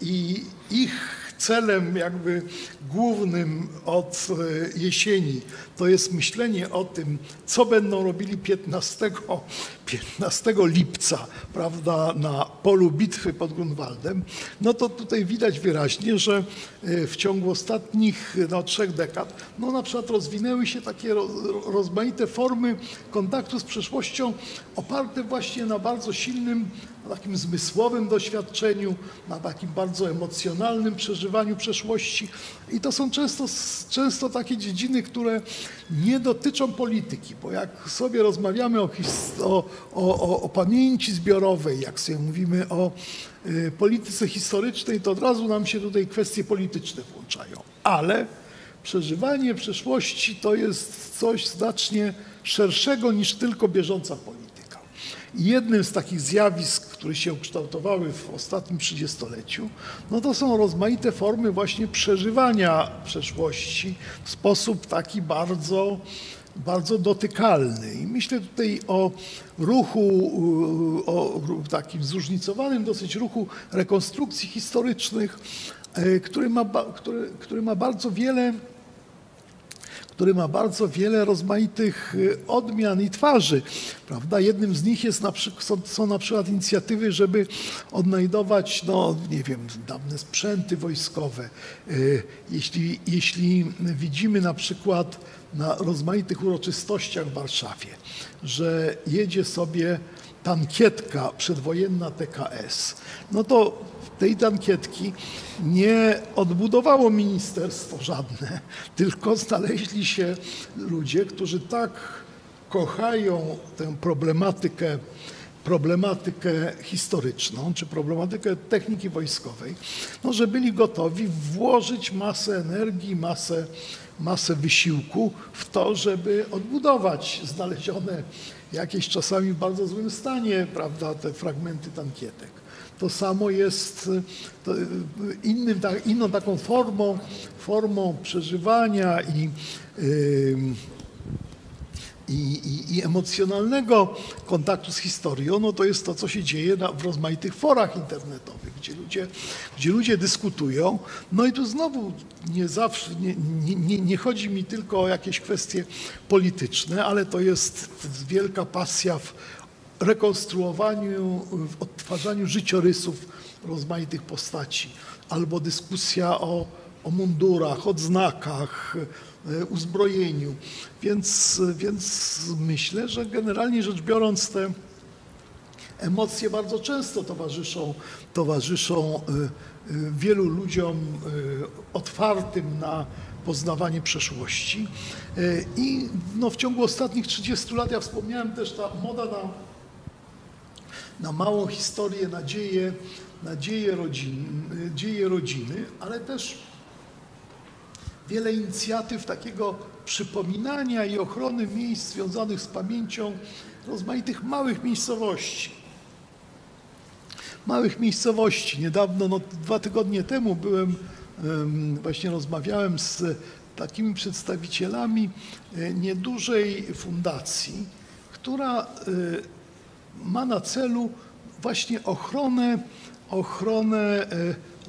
i ich celem jakby głównym od jesieni to jest myślenie o tym, co będą robili piętnastego lipca, prawda, na polu bitwy pod Grunwaldem, no to tutaj widać wyraźnie, że w ciągu ostatnich no, trzech dekad no, na przykład rozwinęły się takie rozmaite formy kontaktu z przeszłością oparte właśnie na bardzo silnym, na takim zmysłowym doświadczeniu, na takim bardzo emocjonalnym przeżywaniu przeszłości. I to są często, często takie dziedziny, które nie dotyczą polityki, bo jak sobie rozmawiamy o, o, o, o pamięci zbiorowej, jak sobie mówimy o y, polityce historycznej, to od razu nam się tutaj kwestie polityczne włączają. Ale przeżywanie przeszłości to jest coś znacznie szerszego niż tylko bieżąca polityka. Jednym z takich zjawisk, które się ukształtowały w ostatnim trzydziestoleciu, no to są rozmaite formy właśnie przeżywania przeszłości w sposób taki bardzo, bardzo dotykalny. I myślę tutaj o ruchu, o takim zróżnicowanym dosyć ruchu rekonstrukcji historycznych, który ma, który, który ma bardzo wiele... który ma bardzo wiele rozmaitych odmian i twarzy, prawda? Jednym z nich jest na przykład, są, są na przykład inicjatywy, żeby odnajdować, no nie wiem, dawne sprzęty wojskowe. Jeśli, jeśli widzimy na przykład na rozmaitych uroczystościach w Warszawie, że jedzie sobie tankietka przedwojenna T K S, no to tej tankietki nie odbudowało ministerstwo żadne, tylko znaleźli się ludzie, którzy tak kochają tę problematykę, problematykę historyczną czy problematykę techniki wojskowej, no, że byli gotowi włożyć masę energii, masę, masę wysiłku w to, żeby odbudować znalezione jakieś czasami w bardzo złym stanie, prawda, te fragmenty tankietek. To samo jest to innym, inną taką formą, formą przeżywania i, i, i emocjonalnego kontaktu z historią. No to jest to, co się dzieje na, w rozmaitych forach internetowych, gdzie ludzie, gdzie ludzie dyskutują. No i tu znowu nie zawsze, nie, nie, nie chodzi mi tylko o jakieś kwestie polityczne, ale to jest wielka pasja w rekonstruowaniu, w odtwarzaniu życiorysów rozmaitych postaci, albo dyskusja o, o mundurach, odznakach, uzbrojeniu. Więc, więc myślę, że generalnie rzecz biorąc te emocje bardzo często towarzyszą, towarzyszą wielu ludziom otwartym na poznawanie przeszłości. I no, w ciągu ostatnich trzydziestu lat, ja wspomniałem też, ta moda na, na małą historię, na dzieje, na dzieje rodzin, dzieje rodziny, ale też wiele inicjatyw takiego przypominania i ochrony miejsc związanych z pamięcią rozmaitych małych miejscowości. Małych miejscowości. Niedawno, no, dwa tygodnie temu byłem, właśnie rozmawiałem z takimi przedstawicielami niedużej fundacji, która ma na celu właśnie ochronę, ochronę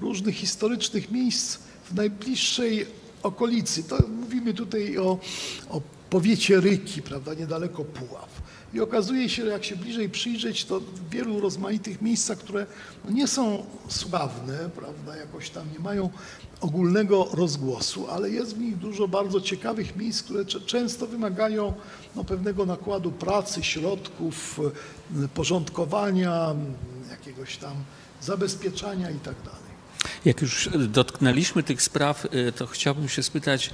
różnych historycznych miejsc w najbliższej okolicy. To mówimy tutaj o, o powiecie Ryki, prawda, niedaleko Puław. I okazuje się, że jak się bliżej przyjrzeć, to w wielu rozmaitych miejscach, które nie są sławne, prawda, jakoś tam nie mają ogólnego rozgłosu, ale jest w nich dużo bardzo ciekawych miejsc, które często wymagają no, pewnego nakładu pracy, środków, porządkowania, jakiegoś tam zabezpieczania i tak dalej. Jak już dotknęliśmy tych spraw, to chciałbym się spytać,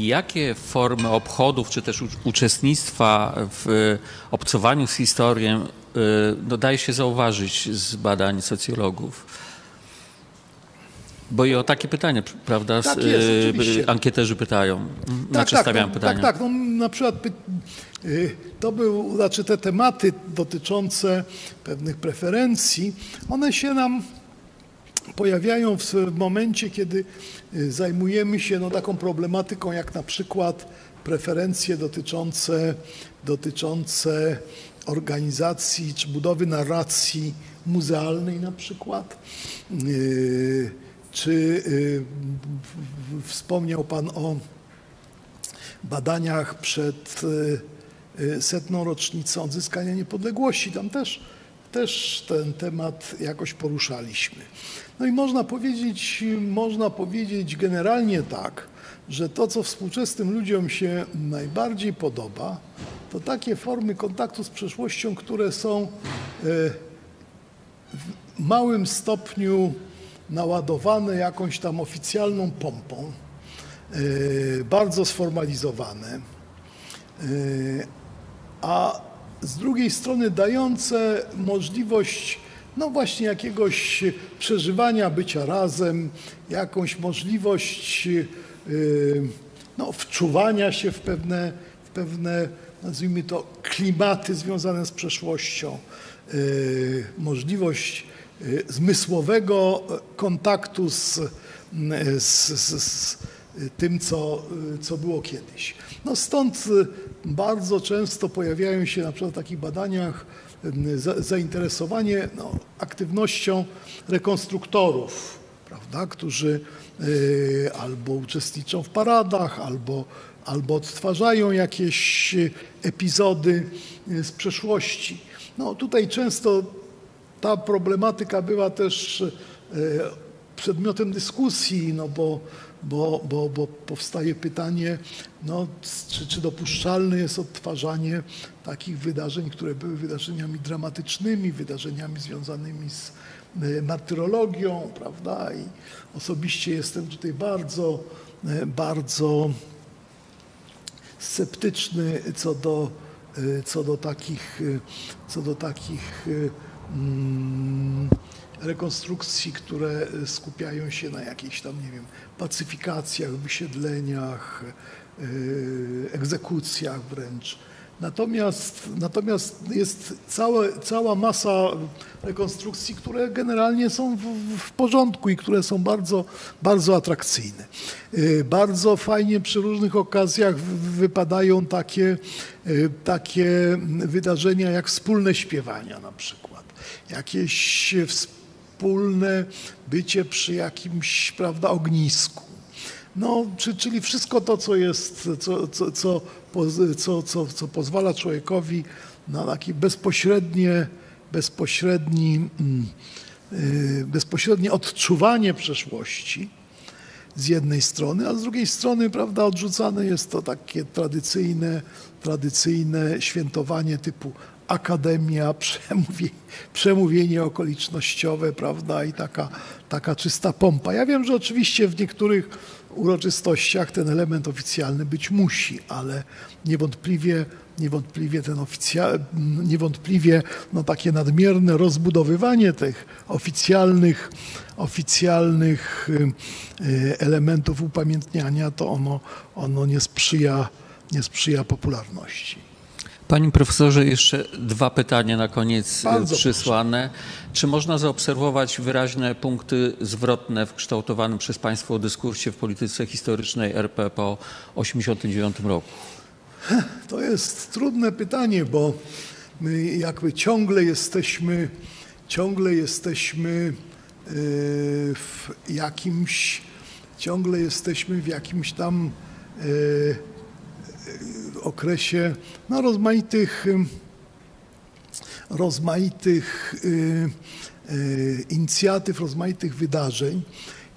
jakie formy obchodów czy też uczestnictwa w obcowaniu z historią no, daje się zauważyć z badań socjologów? Bo i o takie pytania, prawda, tak jest, oczywiście. Ankieterzy pytają, tak, znaczy tak, stawiają no, pytania. Tak, tak. No, na przykład to był, znaczy te tematy dotyczące pewnych preferencji, one się nam pojawiają w momencie, kiedy zajmujemy się no, taką problematyką, jak na przykład preferencje dotyczące, dotyczące organizacji czy budowy narracji muzealnej na przykład. Czy wspomniał Pan o badaniach przed setną rocznicą odzyskania niepodległości, tam też. Też ten temat jakoś poruszaliśmy. No i można powiedzieć, można powiedzieć generalnie tak, że to, co współczesnym ludziom się najbardziej podoba, to takie formy kontaktu z przeszłością, które są w małym stopniu naładowane jakąś tam oficjalną pompą, bardzo sformalizowane, a z drugiej strony dające możliwość no właśnie jakiegoś przeżywania, bycia razem, jakąś możliwość no, wczuwania się w pewne, w pewne, nazwijmy to, klimaty związane z przeszłością, możliwość zmysłowego kontaktu z, z, z, z tym, co, co było kiedyś. No stąd bardzo często pojawiają się na przykład w takich badaniach zainteresowanie no, aktywnością rekonstruktorów, prawda, którzy y, albo uczestniczą w paradach, albo, albo odtwarzają jakieś epizody z przeszłości. No, tutaj często ta problematyka była też y, przedmiotem dyskusji, no bo Bo, bo, bo powstaje pytanie, no, czy, czy dopuszczalne jest odtwarzanie takich wydarzeń, które były wydarzeniami dramatycznymi, wydarzeniami związanymi z martyrologią, prawda? I osobiście jestem tutaj bardzo, bardzo sceptyczny co do, co do takich, co do takich mm, rekonstrukcji, które skupiają się na jakichś tam, nie wiem, pacyfikacjach, wysiedleniach, egzekucjach wręcz. Natomiast, natomiast jest całe, cała masa rekonstrukcji, które generalnie są w, w porządku i które są bardzo, bardzo atrakcyjne. Bardzo fajnie przy różnych okazjach wypadają takie, takie wydarzenia jak wspólne śpiewania na przykład, jakieś wspólne bycie przy jakimś, prawda, ognisku. No, czy, czyli wszystko to, co jest, co, co, co, co, co, co pozwala człowiekowi na takie bezpośrednie, bezpośredni, bezpośrednie odczuwanie przeszłości z jednej strony, a z drugiej strony, prawda, odrzucane jest to takie tradycyjne, tradycyjne świętowanie typu akademia, przemówienie, przemówienie okolicznościowe, prawda, i taka, taka czysta pompa. Ja wiem, że oczywiście w niektórych uroczystościach ten element oficjalny być musi, ale niewątpliwie, niewątpliwie, ten oficjal, niewątpliwie no, takie nadmierne rozbudowywanie tych oficjalnych, oficjalnych elementów upamiętniania, to ono, ono nie sprzyja, nie sprzyja popularności. Panie profesorze, jeszcze dwa pytania na koniec Bardzo przysłane. Proszę. Czy można zaobserwować wyraźne punkty zwrotne w kształtowanym przez Państwo dyskursie w polityce historycznej R P po tysiąc dziewięćset osiemdziesiątym dziewiątym roku? To jest trudne pytanie, bo my jakby ciągle jesteśmy, ciągle jesteśmy w jakimś, ciągle jesteśmy w jakimś tam okresie no, rozmaitych, rozmaitych inicjatyw, rozmaitych wydarzeń.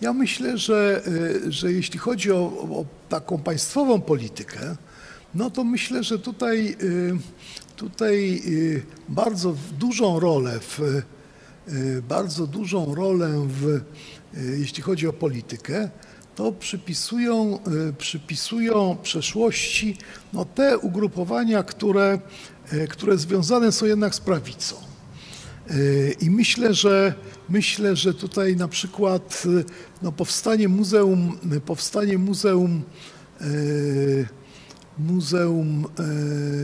Ja myślę, że, że jeśli chodzi o, o taką państwową politykę, no to myślę, że tutaj, tutaj bardzo dużą rolę w, bardzo dużą rolę w, jeśli chodzi o politykę, to przypisują, przypisują przeszłości no, te ugrupowania, które, które związane są jednak z prawicą. I myślę, że, myślę, że tutaj na przykład no, powstanie muzeum, powstanie muzeum, muzeum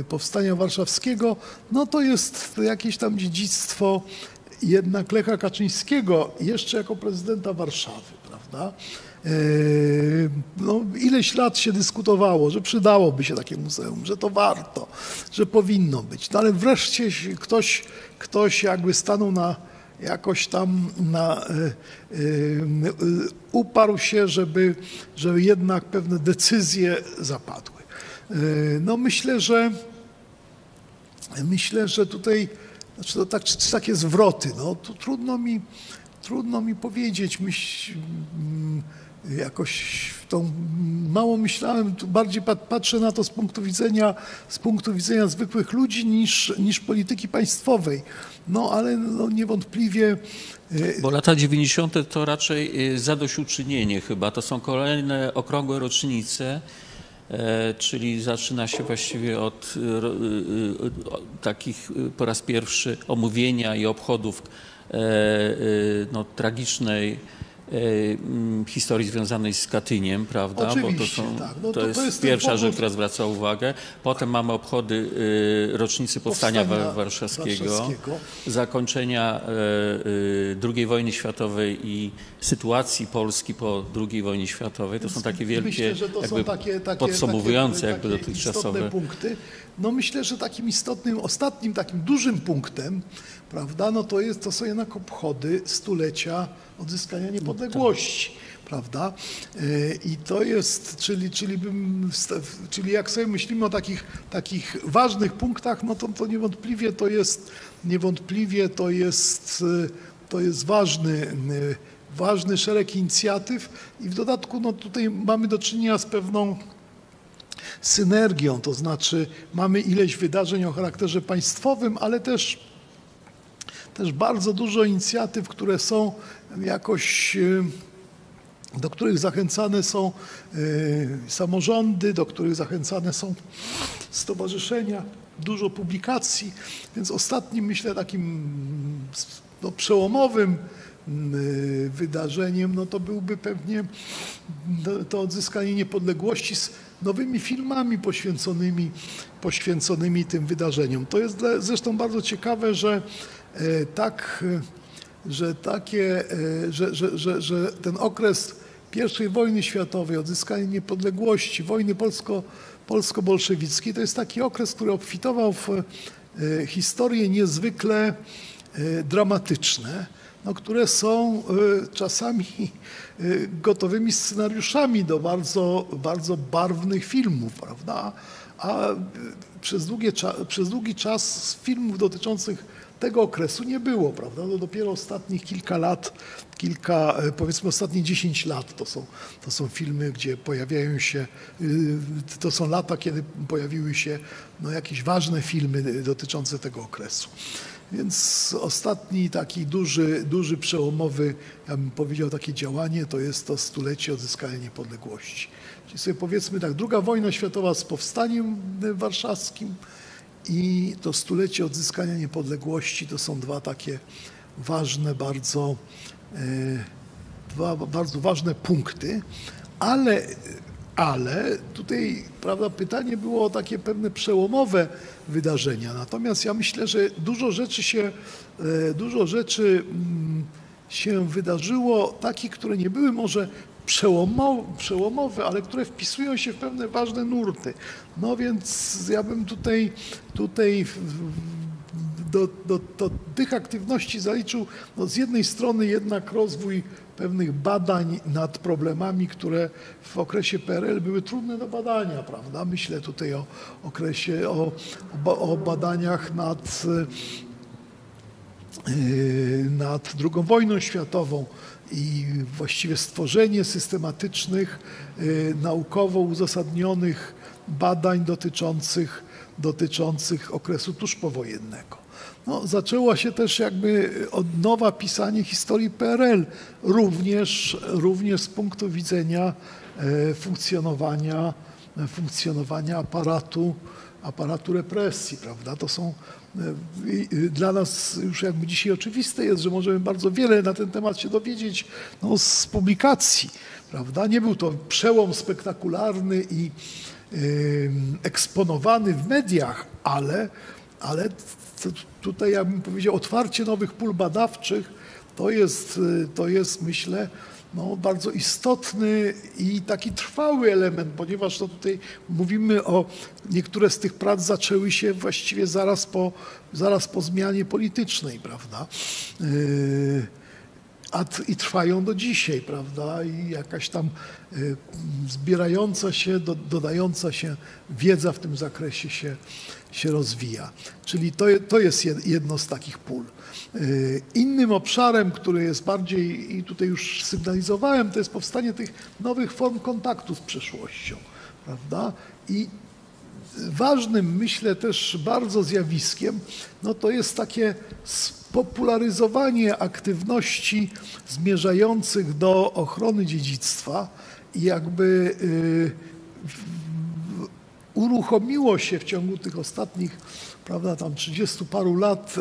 Powstania Warszawskiego, no to jest jakieś tam dziedzictwo jednak Lecha Kaczyńskiego jeszcze jako prezydenta Warszawy, prawda? No, ileś lat się dyskutowało, że przydałoby się takie muzeum, że to warto, że powinno być. No ale wreszcie ktoś, ktoś jakby stanął na jakoś tam, na, y, y, y, uparł się, żeby, żeby jednak pewne decyzje zapadły. Y, no myślę, że myślę, że tutaj, znaczy to tak, czy, czy takie zwroty, no to trudno mi, trudno mi powiedzieć. Myśl, Jakoś tą mało myślałem, bardziej patrzę na to z punktu widzenia, z punktu widzenia zwykłych ludzi niż, niż polityki państwowej. No ale no, niewątpliwie... Bo lata dziewięćdziesiąte to raczej zadośćuczynienie chyba. To są kolejne okrągłe rocznice, czyli zaczyna się właściwie od takich po raz pierwszy omówienia i obchodów no, tragicznej historii związanej z Katyniem, prawda? Oczywiście, bo to, są, tak. no to, to jest, to jest pierwsza rzecz, która zwraca uwagę. Potem mamy obchody rocznicy Powstania, Powstania Warszawskiego, Warszawskiego, zakończenia drugiej wojny światowej i sytuacji Polski po drugiej wojnie światowej. To są takie wielkie, myślę, że to jakby są takie, takie, podsumowujące takie, jakby dotychczasowe punkty. No myślę, że takim istotnym, ostatnim takim dużym punktem, prawda, no to, jest, to są jednak obchody stulecia odzyskania niepodległości, prawda? I to jest, czyli, czyli, bym, czyli jak sobie myślimy o takich, takich ważnych punktach, no to, to niewątpliwie to jest, niewątpliwie to jest, to jest ważny, ważny szereg inicjatyw i w dodatku no tutaj mamy do czynienia z pewną synergią, to znaczy mamy ileś wydarzeń o charakterze państwowym, ale też też bardzo dużo inicjatyw, które są jakoś, do których zachęcane są samorządy, do których zachęcane są stowarzyszenia, dużo publikacji. Więc ostatnim, myślę, takim no, przełomowym wydarzeniem no, to byłby pewnie to odzyskanie niepodległości z nowymi filmami poświęconymi, poświęconymi tym wydarzeniom. To jest zresztą bardzo ciekawe, że tak, że, takie, że, że, że, że ten okres pierwszej wojny światowej, odzyskanie niepodległości, wojny polsko, polsko-bolszewickiej, to jest taki okres, który obfitował w historie niezwykle dramatyczne, no, które są czasami gotowymi scenariuszami do bardzo, bardzo barwnych filmów, prawda? a przez, długie, przez długi czas filmów dotyczących tego okresu nie było, prawda? No dopiero ostatnich kilka lat, kilka, powiedzmy ostatnie dziesięć lat to są, to są filmy, gdzie pojawiają się, to są lata, kiedy pojawiły się no, jakieś ważne filmy dotyczące tego okresu. Więc ostatni taki duży, duży przełomowy, ja bym powiedział takie działanie, to jest to stulecie odzyskania niepodległości. Czyli sobie powiedzmy tak, druga wojna światowa z powstaniem warszawskim i to stulecie odzyskania niepodległości to są dwa takie ważne, bardzo, dwa bardzo ważne punkty, ale, ale tutaj prawda, pytanie było o takie pewne przełomowe wydarzenia. Natomiast ja myślę, że dużo rzeczy się, dużo rzeczy się wydarzyło, takich, które nie były może przełomowe, ale które wpisują się w pewne ważne nurty. No więc ja bym tutaj, tutaj do, do, do tych aktywności zaliczył no z jednej strony jednak rozwój pewnych badań nad problemami, które w okresie P R L były trudne do badania, prawda? Myślę tutaj o okresie, o, o, o badaniach nad, nad drugą wojną światową. I właściwie stworzenie systematycznych, naukowo uzasadnionych badań dotyczących, dotyczących okresu tuż powojennego. No, zaczęło się też jakby od nowa pisanie historii P R L, również, również z punktu widzenia funkcjonowania, funkcjonowania aparatu, aparatu represji, prawda? To są dla nas już jakby dzisiaj oczywiste jest, że możemy bardzo wiele na ten temat się dowiedzieć no, z publikacji, prawda? Nie był to przełom spektakularny i y, eksponowany w mediach, ale, ale tutaj ja bym powiedział otwarcie nowych pól badawczych to jest, to jest myślę no, bardzo istotny i taki trwały element, ponieważ no, tutaj mówimy o, niektóre z tych prac zaczęły się właściwie zaraz po, zaraz po zmianie politycznej, prawda? Yy, a, I trwają do dzisiaj, prawda? I jakaś tam yy, zbierająca się, do, dodająca się wiedza w tym zakresie się, się rozwija. Czyli to, to jest jedno z takich pól. Innym obszarem, który jest bardziej, i tutaj już sygnalizowałem, to jest powstanie tych nowych form kontaktu z przeszłością, prawda? I ważnym, myślę, też bardzo zjawiskiem, no to jest takie spopularyzowanie aktywności zmierzających do ochrony dziedzictwa i jakby yy, uruchomiło się w ciągu tych ostatnich, prawda, tam trzydziestu paru lat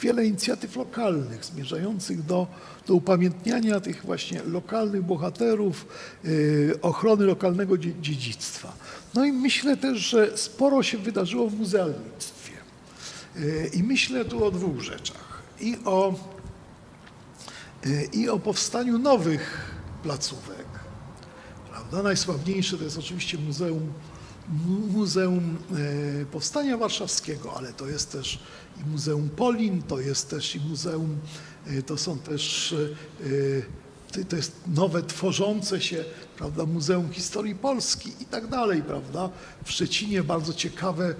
wiele inicjatyw lokalnych zmierzających do, do upamiętniania tych właśnie lokalnych bohaterów, yy, ochrony lokalnego dziedzictwa. No i myślę też, że sporo się wydarzyło w muzealnictwie. Yy, I myślę tu o dwóch rzeczach. I o, yy, i o powstaniu nowych placówek. Prawda? Najsławniejsze to jest oczywiście Muzeum Muzeum Powstania Warszawskiego, ale to jest też i Muzeum Polin, to jest też i muzeum, to są też, to jest nowe tworzące się, prawda, Muzeum Historii Polski i tak dalej, prawda. W Szczecinie bardzo ciekawe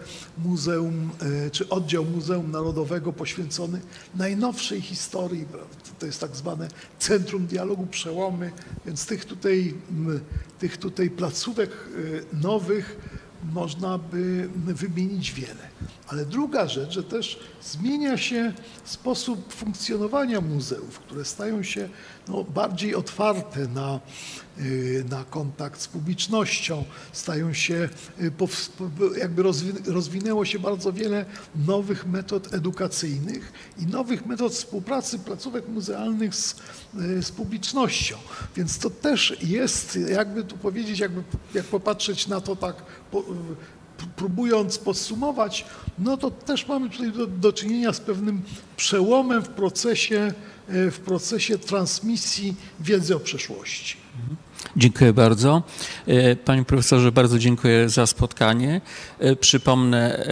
muzeum, czy oddział Muzeum Narodowego poświęcony najnowszej historii, prawda? To jest tak zwane Centrum Dialogu Przełomy, więc tych tutaj, tych tutaj placówek nowych można by wymienić wiele. Ale druga rzecz, że też zmienia się sposób funkcjonowania muzeów, które stają się no, bardziej otwarte na, na kontakt z publicznością, stają się, jakby rozwinęło się bardzo wiele nowych metod edukacyjnych i nowych metod współpracy placówek muzealnych z, z publicznością. Więc to też jest, jakby tu powiedzieć, jakby, jak popatrzeć na to tak, po, próbując podsumować, no to też mamy tutaj do, do czynienia z pewnym przełomem w procesie, w procesie transmisji wiedzy o przeszłości. Dziękuję bardzo. Panie profesorze, bardzo dziękuję za spotkanie. Przypomnę,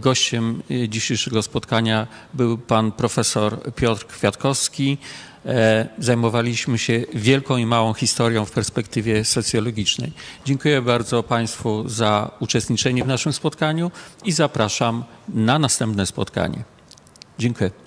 gościem dzisiejszego spotkania był pan profesor Piotr Kwiatkowski, zajmowaliśmy się wielką i małą historią w perspektywie socjologicznej. Dziękuję bardzo Państwu za uczestniczenie w naszym spotkaniu i zapraszam na następne spotkanie. Dziękuję.